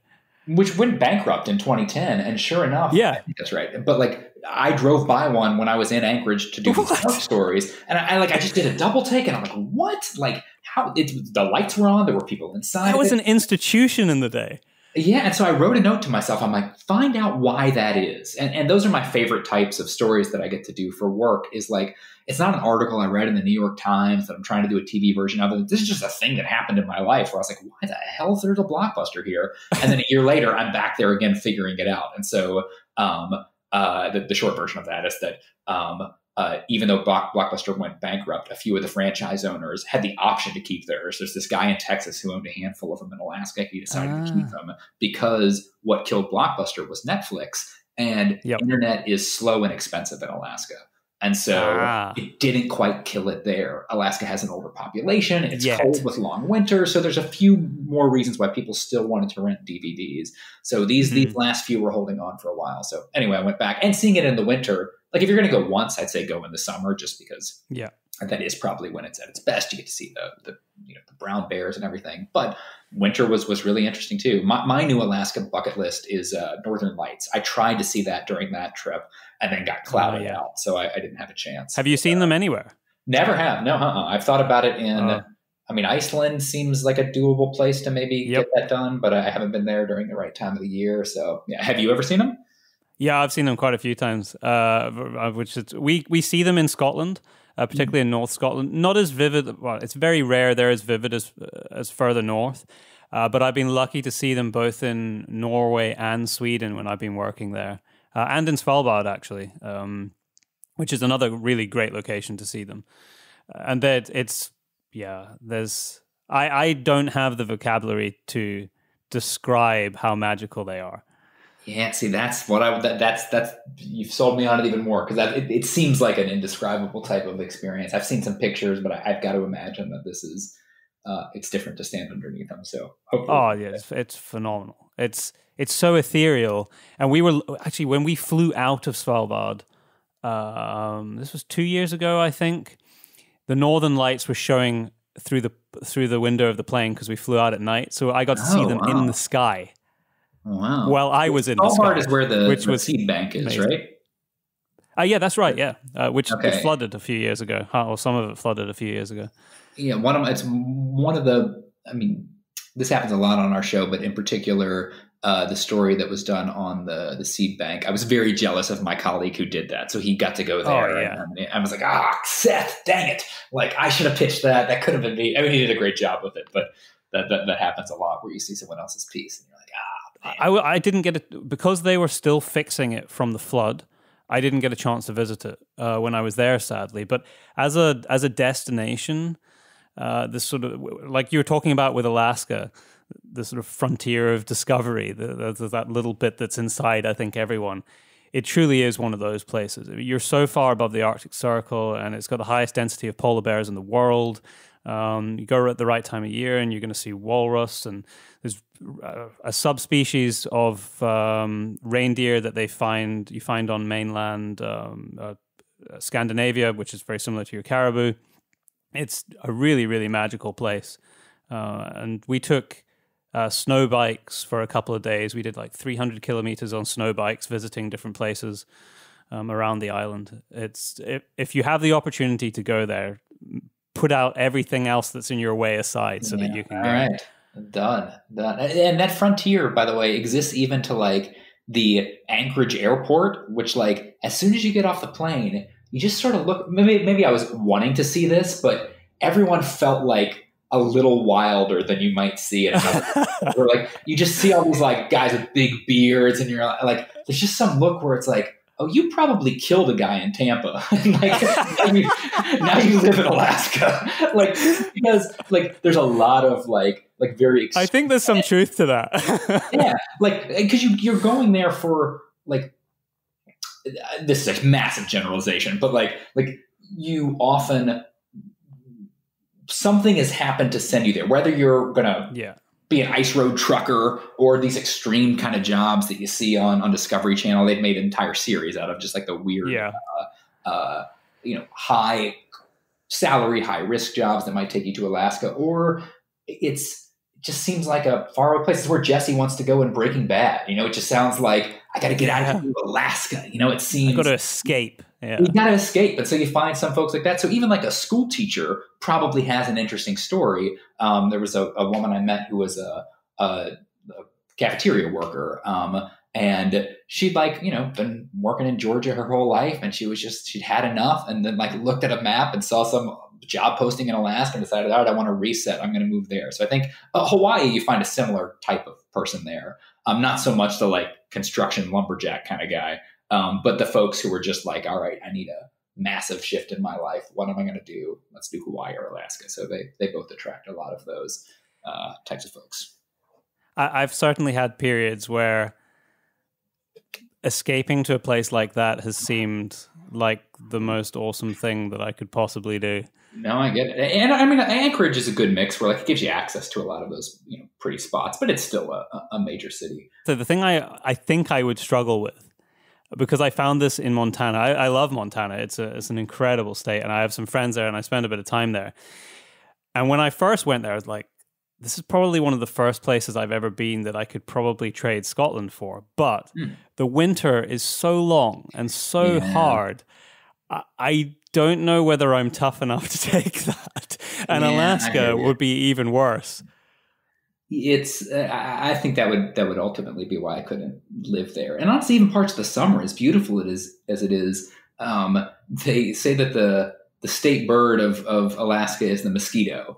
Which went bankrupt in 2010. And sure enough, yeah, I think that's right. But like, I drove by one when I was in Anchorage to do park stories. And I just did a double take, and I'm like, what? Like, how? The lights were on. There were people inside. That was an institution in the day. Yeah, and so I wrote a note to myself. I'm like, find out why that is. And those are my favorite types of stories that I get to do for work, is like, it's not an article I read in the New York Times that I'm trying to do a TV version of. This is just a thing that happened in my life where I was like, why the hell is there a Blockbuster here? And then a year later, I'm back there again figuring it out. And so the short version of that is that even though Blockbuster went bankrupt, a few of the franchise owners had the option to keep theirs. There's this guy in Texas who owned a handful of them in Alaska. He decided to keep them because what killed Blockbuster was Netflix, and internet is slow and expensive in Alaska. And so it didn't quite kill it there. Alaska has an older population. It's cold with long winters. So there's a few more reasons why people still wanted to rent DVDs. So these last few were holding on for a while. So anyway, I went back, and seeing it in the winter, like if you're going to go once, I'd say go in the summer, just because And that is probably when it's at its best. You get to see the brown bears and everything. But winter was really interesting too. My new Alaska bucket list is Northern Lights. I tried to see that during that trip and then got clouded out, so I didn't have a chance. Have you seen them anywhere? Never have. No, I've thought about it in. I mean, Iceland seems like a doable place to maybe get that done, but I haven't been there during the right time of the year. So, yeah. Have you ever seen them? Yeah, I've seen them quite a few times. Which is, we see them in Scotland. Particularly in North Scotland, not as vivid. Well, it's very rare they're as vivid as further north. But I've been lucky to see them both in Norway and Sweden when I've been working there, and in Svalbard actually, which is another really great location to see them. And that I don't have the vocabulary to describe how magical they are. Yeah, see, that's what you've sold me on it even more, because it seems like an indescribable type of experience. I've seen some pictures, but I've got to imagine that this is it's different to stand underneath them. So, hopefully. Oh yeah, it's phenomenal. It's so ethereal. And we were actually, when we flew out of Svalbard, this was 2 years ago, I think. The Northern Lights were showing through the window of the plane because we flew out at night, so I got to see them in the sky. Wow. Well, I was in the Svalbard is where the seed bank is, amazing. Right? Yeah, that's right. Yeah, which flooded a few years ago, or some of it flooded a few years ago. Yeah, I mean, this happens a lot on our show, but in particular, the story that was done on the seed bank. I was very jealous of my colleague who did that, so he got to go there. Oh, yeah. And I was like, Seth, dang it! Like, I should have pitched that. That could have been me. I mean, he did a great job with it, but that happens a lot where you see someone else's piece and you're like, I didn't get it because they were still fixing it from the flood. I didn't get a chance to visit it when I was there, sadly. But as a destination, this sort of, like you were talking about with Alaska, the sort of frontier of discovery, that little bit that's inside, I think, everyone. It truly is one of those places. You're so far above the Arctic Circle, and it's got the highest density of polar bears in the world. You go at the right time of year, and you're going to see walrus, and there's a subspecies of reindeer that you find on mainland Scandinavia, which is very similar to your caribou. It's a really, really magical place, and we took snow bikes for a couple of days. We did like 300 kilometers on snow bikes, visiting different places around the island. If you have the opportunity to go there, put out everything else that's in your way aside so that you can. All right. Done. And that frontier, by the way, exists even to like the Anchorage airport, which like as soon as you get off the plane, you just sort of look, maybe I was wanting to see this, but everyone felt like a little wilder than you might see it. Where like you just see all these like guys with big beards and you're like, there's just some look where it's like, oh, you probably killed a guy in Tampa. Like, now you live in Alaska. Like, because like there's a lot of like very. I think there's some truth to that. Yeah, like because you're going there for like this is a massive generalization, but like you often something has happened to send you there, whether you're gonna be an ice road trucker or these extreme kind of jobs that you see on Discovery Channel. They've made an entire series out of just like the weird, high salary, high risk jobs that might take you to Alaska. Or it just seems like a faraway place. It's where Jesse wants to go in Breaking Bad. You know, it just sounds like I got to get out of Alaska. You know, it seems I got to escape. Yeah. You got to escape. And so you find some folks like that. So even like a school teacher probably has an interesting story. There was a woman I met who was a cafeteria worker. And she'd like, been working in Georgia her whole life. And she was she'd had enough and then like looked at a map and saw some job posting in Alaska and decided, all right, I want to reset. I'm going to move there. So I think Hawaii, you find a similar type of person there. Not so much the like construction lumberjack kind of guy. But the folks who were just like, all right, I need a massive shift in my life. What am I going to do? Let's do Hawaii or Alaska. So they both attract a lot of those types of folks. I've certainly had periods where escaping to a place like that has seemed like the most awesome thing that I could possibly do. No, I get it. And I mean, Anchorage is a good mix where like it gives you access to a lot of those, pretty spots, but it's still a major city. So the thing I think I would struggle with because I found this in Montana. I love Montana. It's an incredible state, and I have some friends there, and I spend a bit of time there. And when I first went there, I was like, this is probably one of the first places I've ever been that I could probably trade Scotland for. But the winter is so long and so hard. I don't know whether I'm tough enough to take that. And Alaska would be even worse. It's, I think that would ultimately be why I couldn't live there. And honestly, even parts of the summer, as beautiful it is as it is, they say that the state bird of Alaska is the mosquito,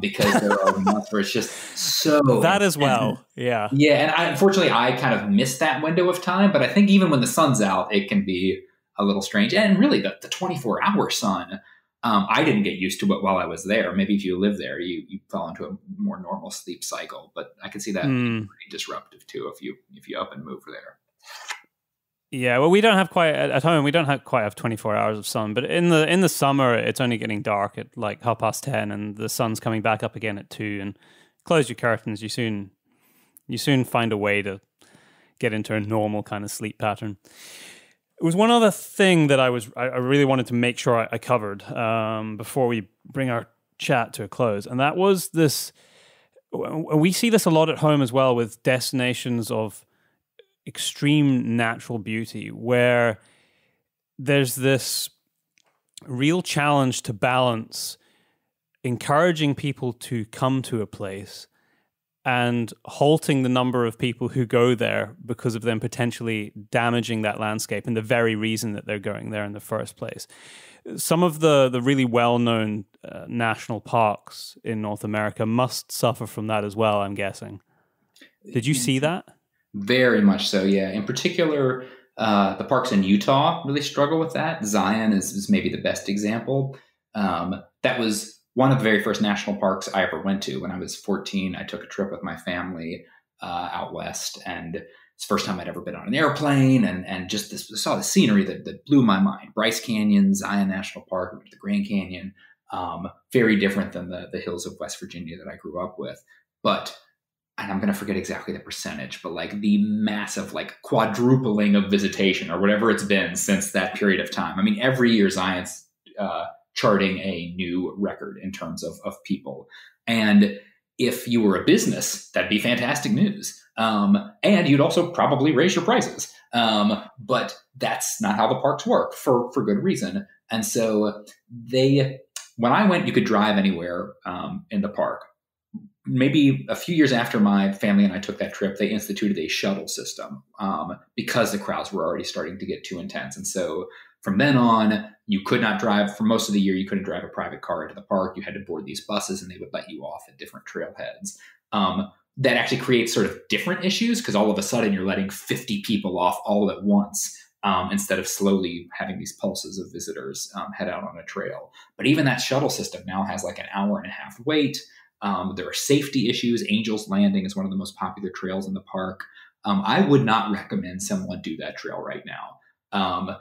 because there are months where it's just so that as well. Yeah. Yeah. And unfortunately, I kind of missed that window of time, but I think even when the sun's out, it can be a little strange. And really the 24-hour sun, I didn't get used to it while I was there. Maybe if you live there, you fall into a more normal sleep cycle. But I can see that being pretty disruptive too if you up and move there. Yeah, well, we don't have quite at home. We don't quite have 24 hours of sun. But in the summer, it's only getting dark at like 10:30, and the sun's coming back up again at 2:00. And close your curtains. You soon find a way to get into a normal kind of sleep pattern. It was one other thing that I really wanted to make sure I covered before we bring our chat to a close. And that was this, we see this a lot at home as well with destinations of extreme natural beauty, where there's this real challenge to balance encouraging people to come to a place and halting the number of people who go there because of them potentially damaging that landscape and the very reason that they're going there in the first place. Some of the really well-known national parks in North America must suffer from that as well, I'm guessing. Did you see that? Very much so, yeah. In particular, the parks in Utah really struggle with that. Zion is maybe the best example. That was one of the very first national parks I ever went to. When I was 14, I took a trip with my family out west, and it's the first time I'd ever been on an airplane, and just saw the scenery that blew my mind. Bryce Canyon, Zion National Park, the Grand Canyon, very different than the hills of West Virginia that I grew up with. But, and I'm going to forget exactly the percentage, but like the massive like quadrupling of visitation or whatever it's been since that period of time. I mean, every year Zion's charting a new record in terms of people. And if you were a business, that'd be fantastic news. And you'd also probably raise your prices. But that's not how the parks work for good reason. And so when I went, you could drive anywhere in the park. Maybe a few years after my family and I took that trip, they instituted a shuttle system because the crowds were already starting to get too intense. And so from then on, you could not drive for most of the year. You couldn't drive a private car into the park. You had to board these buses, and they would let you off at different trailheads. That actually creates sort of different issues because all of a sudden you're letting 50 people off all at once instead of slowly having these pulses of visitors head out on a trail. But even that shuttle system now has like an hour and a half wait. There are safety issues. Angel's Landing is one of the most popular trails in the park. I would not recommend someone do that trail right now.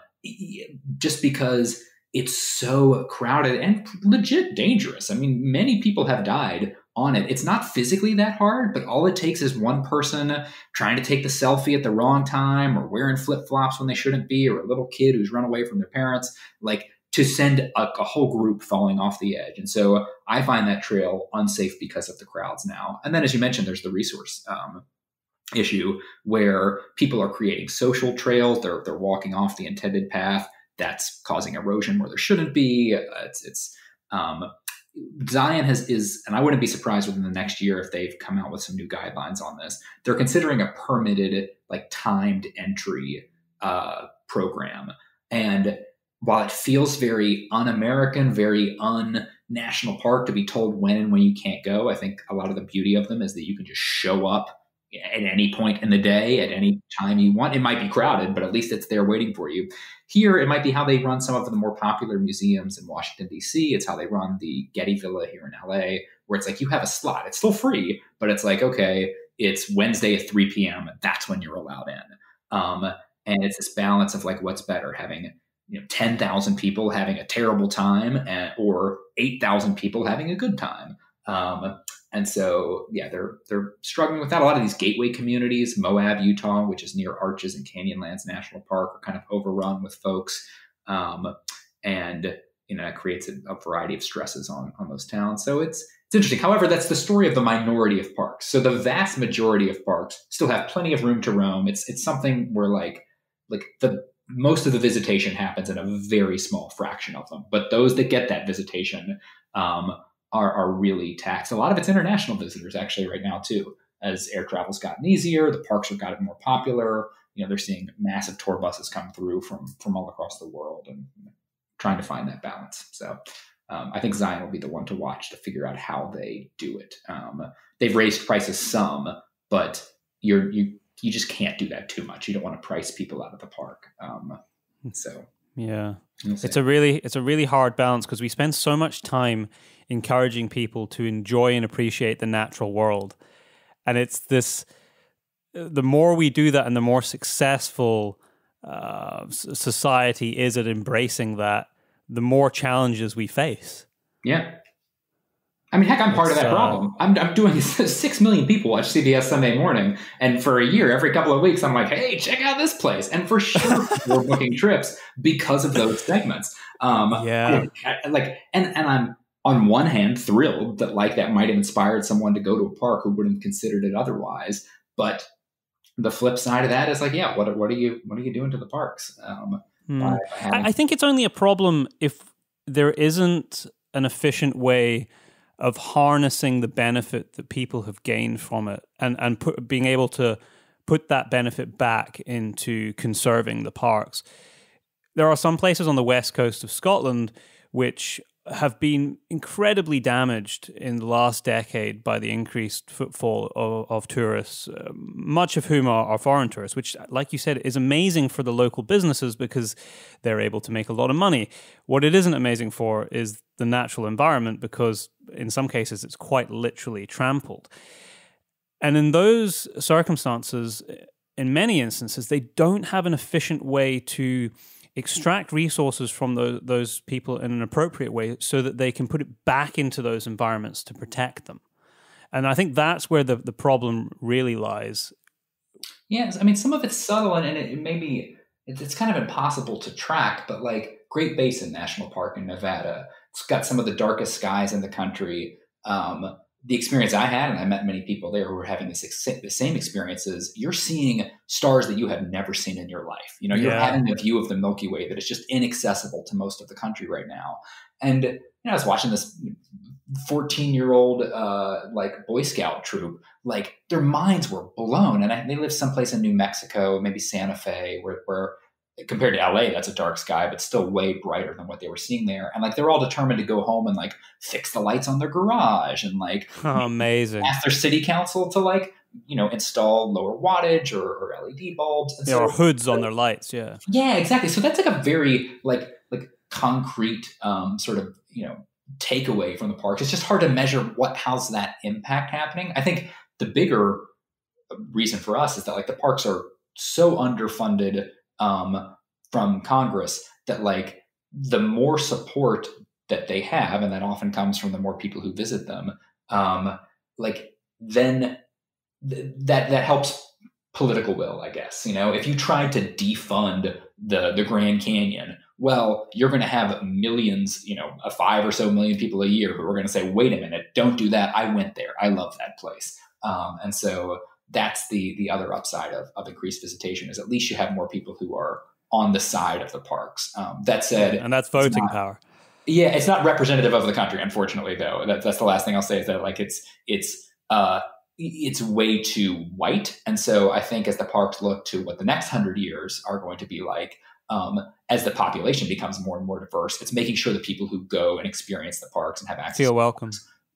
Just because it's so crowded and legit dangerous. I mean, many people have died on it. It's not physically that hard, but all it takes is one person trying to take the selfie at the wrong time or wearing flip-flops when they shouldn't be, or a little kid who's run away from their parents, like to send a whole group falling off the edge. And so I find that trail unsafe because of the crowds now. And then, as you mentioned, there's the resource issue where people are creating social trails. They're walking off the intended path. That's causing erosion where there shouldn't be. Zion is, and I wouldn't be surprised within the next year if they've come out with some new guidelines on this. They're considering a permitted, like timed entry program. And while it feels very un-American, very un-national park to be told when and when you can't go, I think a lot of the beauty of them is that you can just show up at any point in the day, at any time you want. It might be crowded, but at least it's there waiting for you. Here, it might be how they run some of the more popular museums in Washington, D.C. It's how they run the Getty Villa here in L.A., where it's like you have a slot. It's still free, but it's like, okay, it's Wednesday at 3 p.m. That's when you're allowed in. And it's this balance of like what's better, having 10,000 people having a terrible time or 8,000 people having a good time. And so, yeah, they're struggling with that. A lot of these gateway communities, Moab, Utah, which is near Arches and Canyonlands National Park, are kind of overrun with folks. And, you know, it creates a variety of stresses on those towns. So it's interesting. However, that's the story of the minority of parks. So the vast majority of parks still have plenty of room to roam. It's something where like the most of the visitation happens in a very small fraction of them. But those that get that visitation are really taxed. A lot of it's international visitors actually right now too. As air travel's gotten easier, the parks have gotten more popular. You know, they're seeing massive tour buses come through from all across the world and trying to find that balance. So I think Zion will be the one to watch to figure out how they do it. They've raised prices some, but you just can't do that too much. You don't want to price people out of the park. So yeah, it's a really hard balance because we spend so much time encouraging people to enjoy and appreciate the natural world. And it's this, the more we do that and the more successful society is at embracing that, the more challenges we face. Yeah. I mean, heck, I'm part of that problem. I'm doing 6 million people watch CBS Sunday Morning. And for a year, every couple of weeks, I'm like, hey, check out this place. And for sure, we're booking trips because of those segments. Yeah. And I'm on one hand thrilled that like that might have inspired someone to go to a park who wouldn't have considered it otherwise. But the flip side of that is like, yeah, what are you doing to the parks? I think it's only a problem if there isn't an efficient way of harnessing the benefit that people have gained from it and being able to put that benefit back into conserving the parks. There are some places on the west coast of Scotland which have been incredibly damaged in the last decade by the increased footfall of tourists, much of whom are foreign tourists, which, like you said, is amazing for the local businesses because they're able to make a lot of money. What it isn't amazing for is the natural environment because in some cases it's quite literally trampled. And in those circumstances, in many instances, they don't have an efficient way to extract resources from those people in an appropriate way so that they can put it back into those environments to protect them. And I think that's where the problem really lies. Yes. I mean, some of it's subtle and it may be, it's kind of impossible to track, but like Great Basin National Park in Nevada, it's got some of the darkest skies in the country. The experience I had, and I met many people there who were having the same experiences, you're seeing stars that you have never seen in your life. You know, you're having a view of the Milky Way that is just inaccessible to most of the country right now. And, you know, I was watching this 14-year-old, Boy Scout troop, like their minds were blown. And they live someplace in New Mexico, maybe Santa Fe, where compared to LA, that's a dark sky, but still way brighter than what they were seeing there. And like, they're all determined to go home and like fix the lights on their garage and like amazing. Ask their city council to like, you know, install lower wattage or LED bulbs. And or hoods on their lights. Yeah. Yeah, exactly. So that's like a very like concrete sort of, you know, takeaway from the parks. It's just hard to measure how's that impact happening. I think the bigger reason for us is that like the parks are so underfunded from Congress that like the more support that they have, and that often comes from the more people who visit them, that helps political will, I guess. You know, if you try to defund the Grand Canyon, well, you're going to have millions, you know, 5 or so million people a year who are going to say, wait a minute, don't do that. I went there. I love that place. And so that's the other upside of increased visitation is at least you have more people who are on the side of the parks. That said, and that's voting power. Yeah, it's not representative of the country, unfortunately. Though that's the last thing I'll say is that like it's way too white, and so I think as the parks look to what the next 100 years are going to be like, as the population becomes more and more diverse, it's making sure the people who go and experience the parks and have access feel welcome.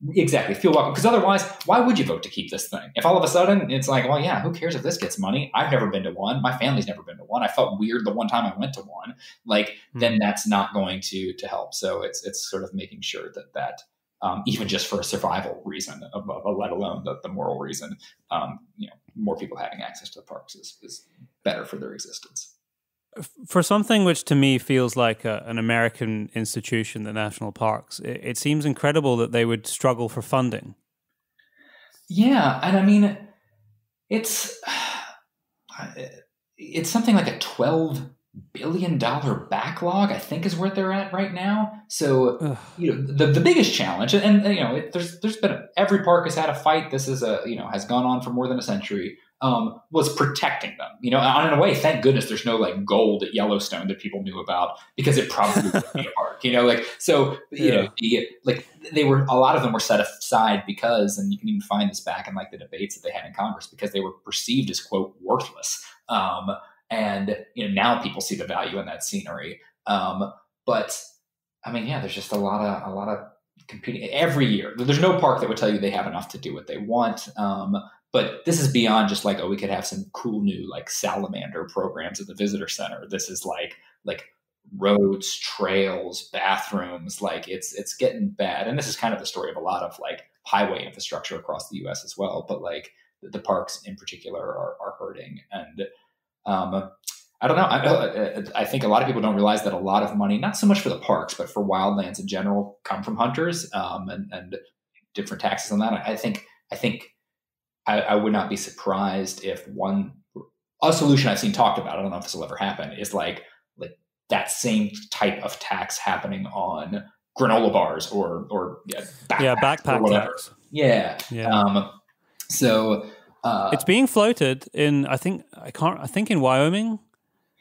Exactly. Feel welcome. Because otherwise, why would you vote to keep this thing? If all of a sudden it's like, well, yeah, who cares if this gets money? I've never been to one. My family's never been to one. I felt weird the one time I went to one. Like, then that's not going to help. So it's sort of making sure that even just for a survival reason, let alone the moral reason, you know, more people having access to the parks is better for their existence. For something which to me feels like an American institution, the national parks, it seems incredible that they would struggle for funding. Yeah. And I mean, it's something like a $12 billion backlog, I think, is where they're at right now. So, you know, the biggest challenge, and you know, there's been every park has had a fight. This is a, you know, has gone on for more than a century. Was protecting them, you know, and in a way, thank goodness there's no like gold at Yellowstone that people knew about, because it probably would be a park, you know, like, so, you know, like they were, a lot of them were set aside because, and you can even find this back in like the debates that they had in Congress, because they were perceived as quote worthless. And you know, now people see the value in that scenery. But I mean, yeah, there's just a lot of competing every year. There's no park that would tell you they have enough to do what they want. But this is beyond just like, oh, we could have some cool new like salamander programs at the visitor center. This is like roads, trails, bathrooms. Like it's getting bad. And this is kind of the story of a lot of like highway infrastructure across the US as well. But like the parks in particular are hurting. And I don't know. I think a lot of people don't realize that a lot of money, not so much for the parks, but for wildlands in general, come from hunters and different taxes on that. I would not be surprised if a solution I've seen talked about, I don't know if this will ever happen, is like that same type of tax happening on granola bars or backpack or whatever. Tax. Yeah. So it's being floated in, I think in Wyoming.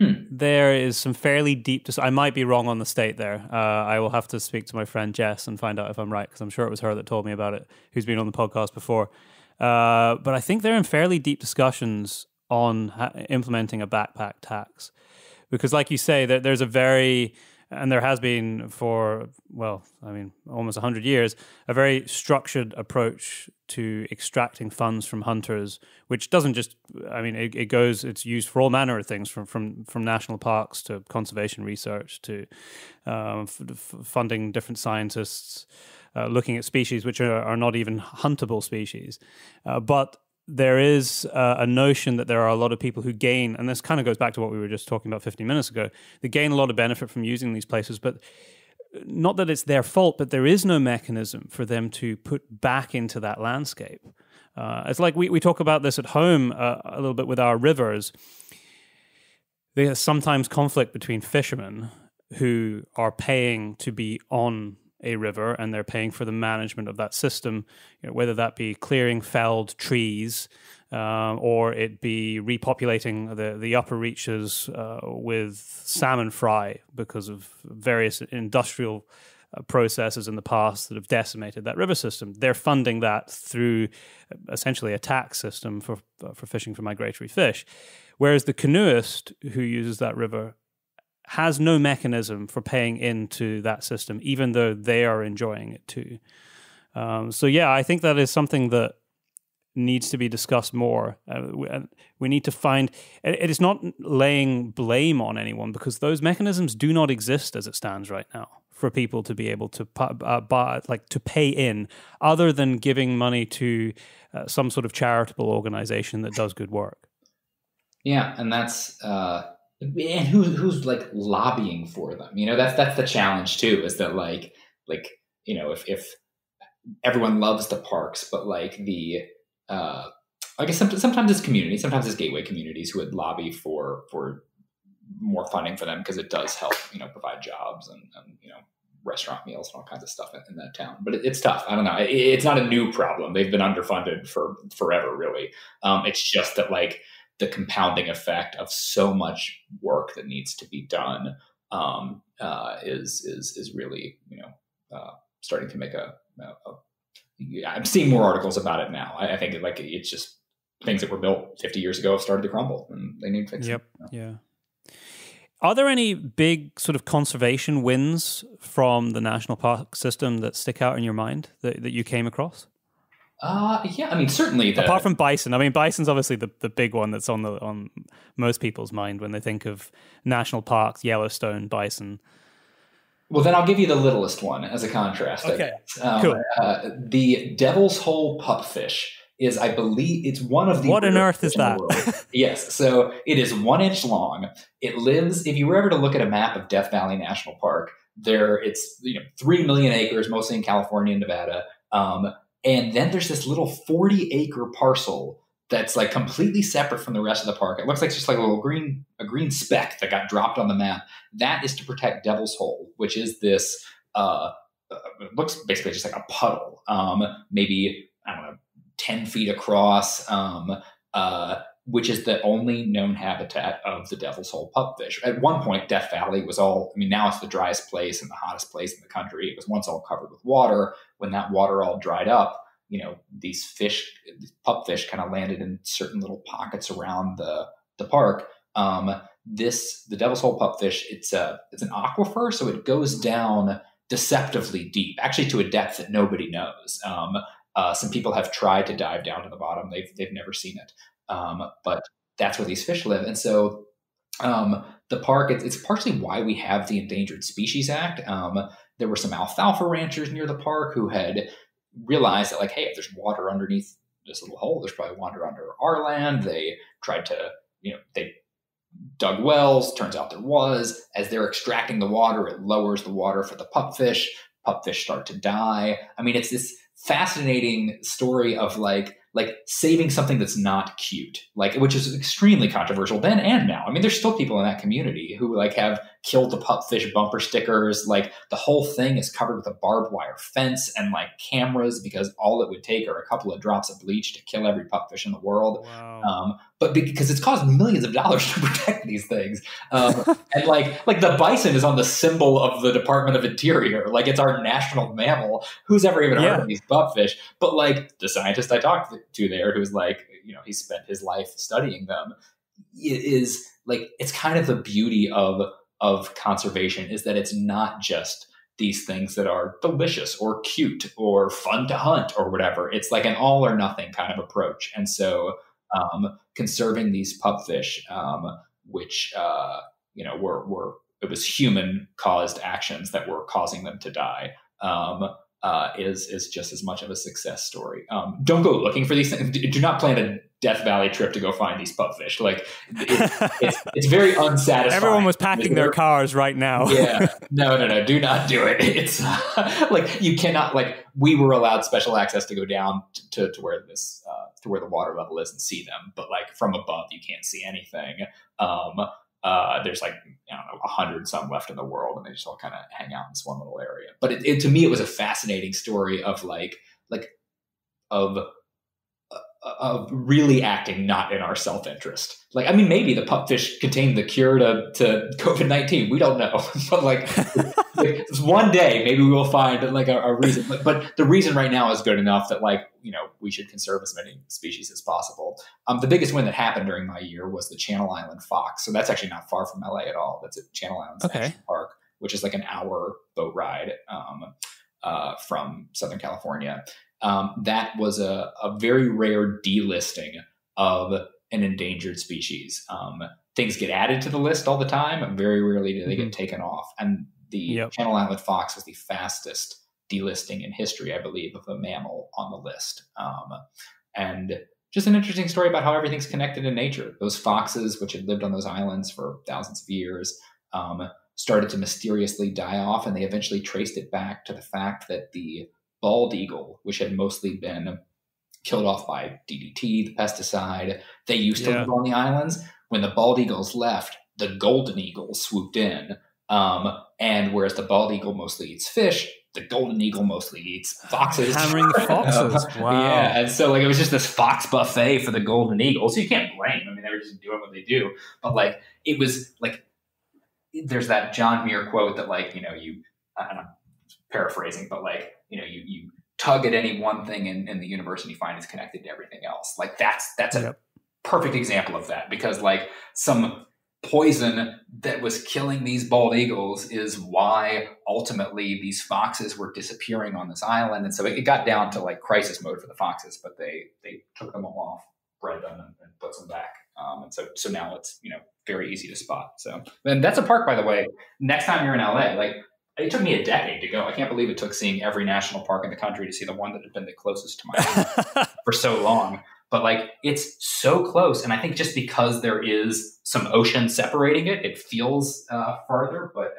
There is some fairly deep, I might be wrong on the state there. I will have to speak to my friend Jess and find out if I'm right, because I'm sure it was her that told me about it, who's been on the podcast before. But I think they're in fairly deep discussions on implementing a backpack tax, because like you say, there's there has been for, well, I mean, almost 100 years, a very structured approach to extracting funds from hunters, which doesn't just, I mean, it's used for all manner of things, from national parks to conservation research to funding different scientists, looking at species which are not even huntable species. But there is a notion that there are a lot of people who gain, and this kind of goes back to what we were just talking about 15 minutes ago, they gain a lot of benefit from using these places, but not that it's their fault, but there is no mechanism for them to put back into that landscape. It's like we talk about this at home a little bit with our rivers. There's sometimes conflict between fishermen who are paying to be on a river, and they're paying for the management of that system, you know, whether that be clearing felled trees or it be repopulating the upper reaches with salmon fry because of various industrial processes in the past that have decimated that river system. They're funding that through essentially a tax system for fishing for migratory fish, whereas the canoeist who uses that river has no mechanism for paying into that system, even though they are enjoying it too. So yeah, I think that is something that needs to be discussed more. We need to find, it is not laying blame on anyone, because those mechanisms do not exist as it stands right now for people to be able to pay in, other than giving money to some sort of charitable organization that does good work. Yeah. And that's, and who's like lobbying for them? You know, that's the challenge too, is that like, you know, if everyone loves the parks, but like I guess sometimes it's community, sometimes it's gateway communities who would lobby for more funding for them, because it does help, you know, provide jobs and you know, restaurant meals and all kinds of stuff in that town. But it's tough. I don't know. It's not a new problem. They've been underfunded for forever, really. It's just that like, the compounding effect of so much work that needs to be done is really, you know, starting to make I'm seeing more articles about it now. I think like it's just things that were built 50 years ago have started to crumble, and they need fixing. Yep. You know? Yeah. Are there any big sort of conservation wins from the national park system that stick out in your mind that you came across? Yeah, I mean, certainly. Apart from bison, I mean, bison's obviously the big one that's on most people's mind when they think of national parks, Yellowstone, bison. Well, then I'll give you the littlest one as a contrast. Okay, cool. The Devil's Hole pupfish is, I believe, it's one of the... What on earth is that? Yes, so it is 1 inch long. It lives, if you were ever to look at a map of Death Valley National Park, it's, you know, 3 million acres, mostly in California and Nevada. And then there's this little 40-acre parcel that's like completely separate from the rest of the park. It looks like just like a little green speck that got dropped on the map. That is to protect Devil's Hole, which is this, it looks basically just like a puddle, maybe, I don't know, 10 feet across, which is the only known habitat of the Devil's Hole pupfish. At one point, Death Valley was all, I mean, now it's the driest place and the hottest place in the country. It was once all covered with water. When that water all dried up, you know, these pupfish kind of landed in certain little pockets around the park. The Devil's Hole pupfish, it's an aquifer, so it goes down deceptively deep, actually to a depth that nobody knows. Some people have tried to dive down to the bottom. They've never seen it. But that's where these fish live. And so, the park, it's partially why we have the Endangered Species Act. There were some alfalfa ranchers near the park who had realized that, like, hey, if there's water underneath this little hole, there's probably water under our land. They tried to, you know, they dug wells. Turns out there was. As they're extracting the water, it lowers the water for the pupfish. Pupfish start to die. I mean, it's this fascinating story of like saving something that's not cute, like, which is extremely controversial then and now. I mean, there's still people in that community who like have killed the pupfish bumper stickers. Like, the whole thing is covered with a barbed wire fence and like cameras, because all it would take are a couple of drops of bleach to kill every pupfish in the world. Wow. But because it's cost millions of dollars to protect these things. And like the bison is on the symbol of the Department of Interior. Like, it's our national mammal. Who's ever even heard of these pupfish? But like the scientist I talked to there, who's like, you know, he spent his life studying them, is like, it's kind of the beauty of conservation, is that it's not just these things that are delicious or cute or fun to hunt or whatever. It's like an all or nothing kind of approach. And so, conserving these pupfish, which, you know, it was human caused actions that were causing them to die, is just as much of a success story. Don't go looking for these things. Do not plan a Death Valley trip to go find these pupfish. Like, it's very unsatisfying. Everyone was packing their cars right now. Yeah, no. Do not do it. It's like, you cannot. Like, we were allowed special access to go down to where this to where the water level is and see them, but like from above, you can't see anything. There's like, I don't know, 100 some left in the world, and they just all kind of hang out in this one little area. But it to me, it was a fascinating story of like of really acting not in our self-interest. Like, I mean, maybe the pupfish contained the cure to COVID-19. We don't know. But like, like, one day maybe we will find like a reason. But the reason right now is good enough that, like, you know, we should conserve as many species as possible. The biggest one that happened during my year was the Channel Island fox. So that's actually not far from LA at all. That's at Channel Island National Park, which is like an hour boat ride from Southern California. That was a very rare delisting of an endangered species. Things get added to the list all the time, and very rarely do they get taken off. And the Channel Island fox was the fastest delisting in history, I believe, of a mammal on the list. And just an interesting story about how everything's connected in nature. Those foxes, which had lived on those islands for thousands of years, started to mysteriously die off, and they eventually traced it back to the fact that the bald eagle, which had mostly been killed off by DDT, the pesticide, they used to live on the islands. When the bald eagles left, the golden eagle swooped in. And whereas the bald eagle mostly eats fish, the golden eagle mostly eats foxes. Hammering the foxes. Wow. Yeah. And so, like, it was just this fox buffet for the golden eagle. So you can't blame. I mean, they were just doing what they do. But, like, it was, like, there's that John Muir quote that, like, you know, I'm paraphrasing, but, like, you know, you tug at any one thing in the universe and you find it's connected to everything else. Like, that's a perfect example of that, because like some poison that was killing these bald eagles is why ultimately these foxes were disappearing on this island. And so it got down to like crisis mode for the foxes, but they took them all off, bred them, and put them back. And so now it's, you know, very easy to spot. So, and that's a park, by the way, next time you're in LA, like, it took me a decade to go. I can't believe it took seeing every national park in the country to see the one that had been the closest to my home for so long. But like, it's so close. And I think just because there is some ocean separating it, it feels farther, but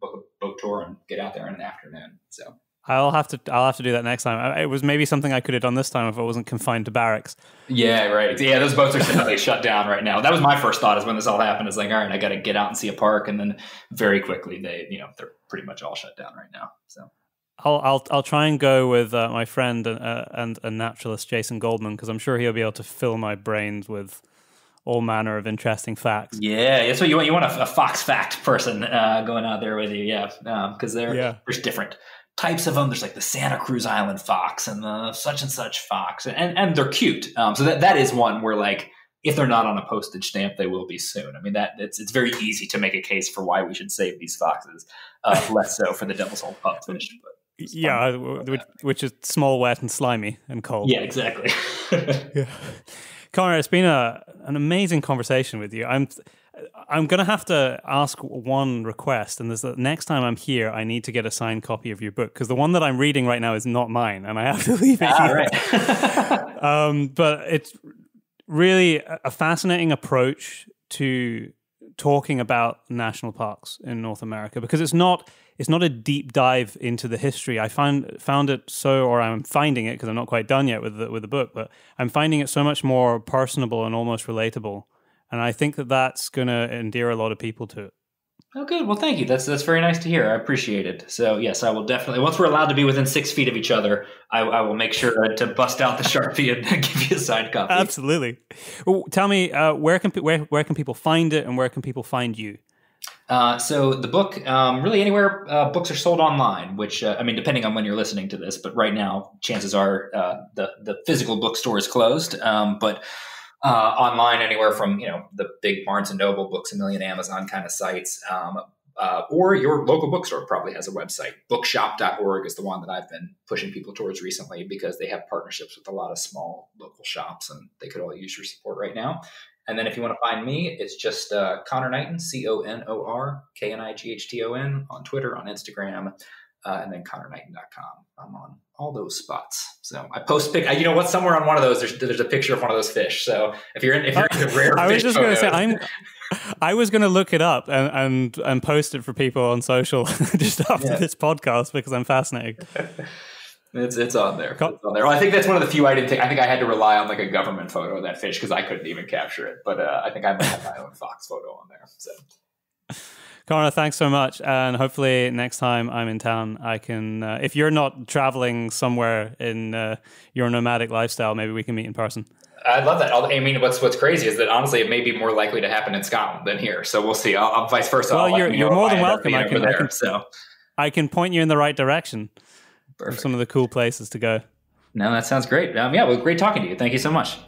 book a boat tour and get out there in an afternoon. So I'll have to do that next time. It was maybe something I could have done this time if I wasn't confined to barracks. Yeah, right. Yeah, those boats are simply shut down right now. That was my first thought is when this all happened. Is like, all right, I got to get out and see a park, and then very quickly they're pretty much all shut down right now. So I'll try and go with my friend and naturalist Jason Goldman, because I'm sure he'll be able to fill my brains with all manner of interesting facts. Yeah, that's what you want. You want a fox fact person going out there with you. Yeah, because they're different types of them. There's like the Santa Cruz Island fox and the such and such fox, and they're cute. So that is one where, like, if they're not on a postage stamp, they will be soon. I mean, it's very easy to make a case for why we should save these foxes, less so for the Devil's Hole pupfish. Yeah, which is small, wet, and slimy and cold. Yeah, exactly. Yeah. Conor, it's been an amazing conversation with you. I'm going to have to ask one request, and the next time I'm here, I need to get a signed copy of your book, because the one that I'm reading right now is not mine, and I have to leave it here. Right. But it's really a fascinating approach to talking about national parks in North America, because it's not a deep dive into the history. I found it so, or I'm finding it, because I'm not quite done yet with the book, but I'm finding it so much more personable and almost relatable. And I think that's going to endear a lot of people to it. Oh, good. Well, thank you. That's very nice to hear. I appreciate it. So yes, I will definitely, once we're allowed to be within 6 feet of each other, I will make sure to bust out the Sharpie and give you a signed copy. Absolutely. Well, tell me, where can people find it, and where can people find you? So the book, really anywhere books are sold online, which, I mean, depending on when you're listening to this, but right now, chances are the physical bookstore is closed. But online, anywhere from, the big Barnes and Noble, Books A Million, Amazon kind of sites, or your local bookstore probably has a website. Bookshop.org is the one that I've been pushing people towards recently, because they have partnerships with a lot of small local shops, and they could all use your support right now. And then if you want to find me, it's just Conor Knighton, ConorKnighton, on Twitter, on Instagram, and then ConorKnighton.com. I'm on all those spots. So I post somewhere on one of those, there's a picture of one of those fish. So if you're into rare I fish was just photos, gonna say I was gonna look it up and post it for people on social just after this podcast, because I'm fascinated. It's on there. It's on there. Well, I think that's one of the few I didn't take. I think I had to rely on like a government photo of that fish, because I couldn't even capture it. But I think I might have my own fox photo on there. So, Conor, thanks so much, and hopefully next time I'm in town, I can. If you're not traveling somewhere in your nomadic lifestyle, maybe we can meet in person. I'd love that. I mean, what's crazy is that honestly, it may be more likely to happen in Scotland than here. So we'll see. I'll vice versa. Well, you're more than welcome. I can point you in the right direction. Perfect. Some of the cool places to go. No, that sounds great. Well, great talking to you. Thank you so much.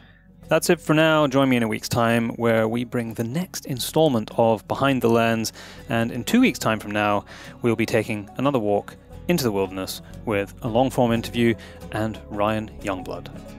That's it for now. Join me in a week's time, where we bring the next installment of Behind the Lens. And in 2 weeks' time from now, we'll be taking another walk into the wilderness with a long-form interview and Ryan Youngblood.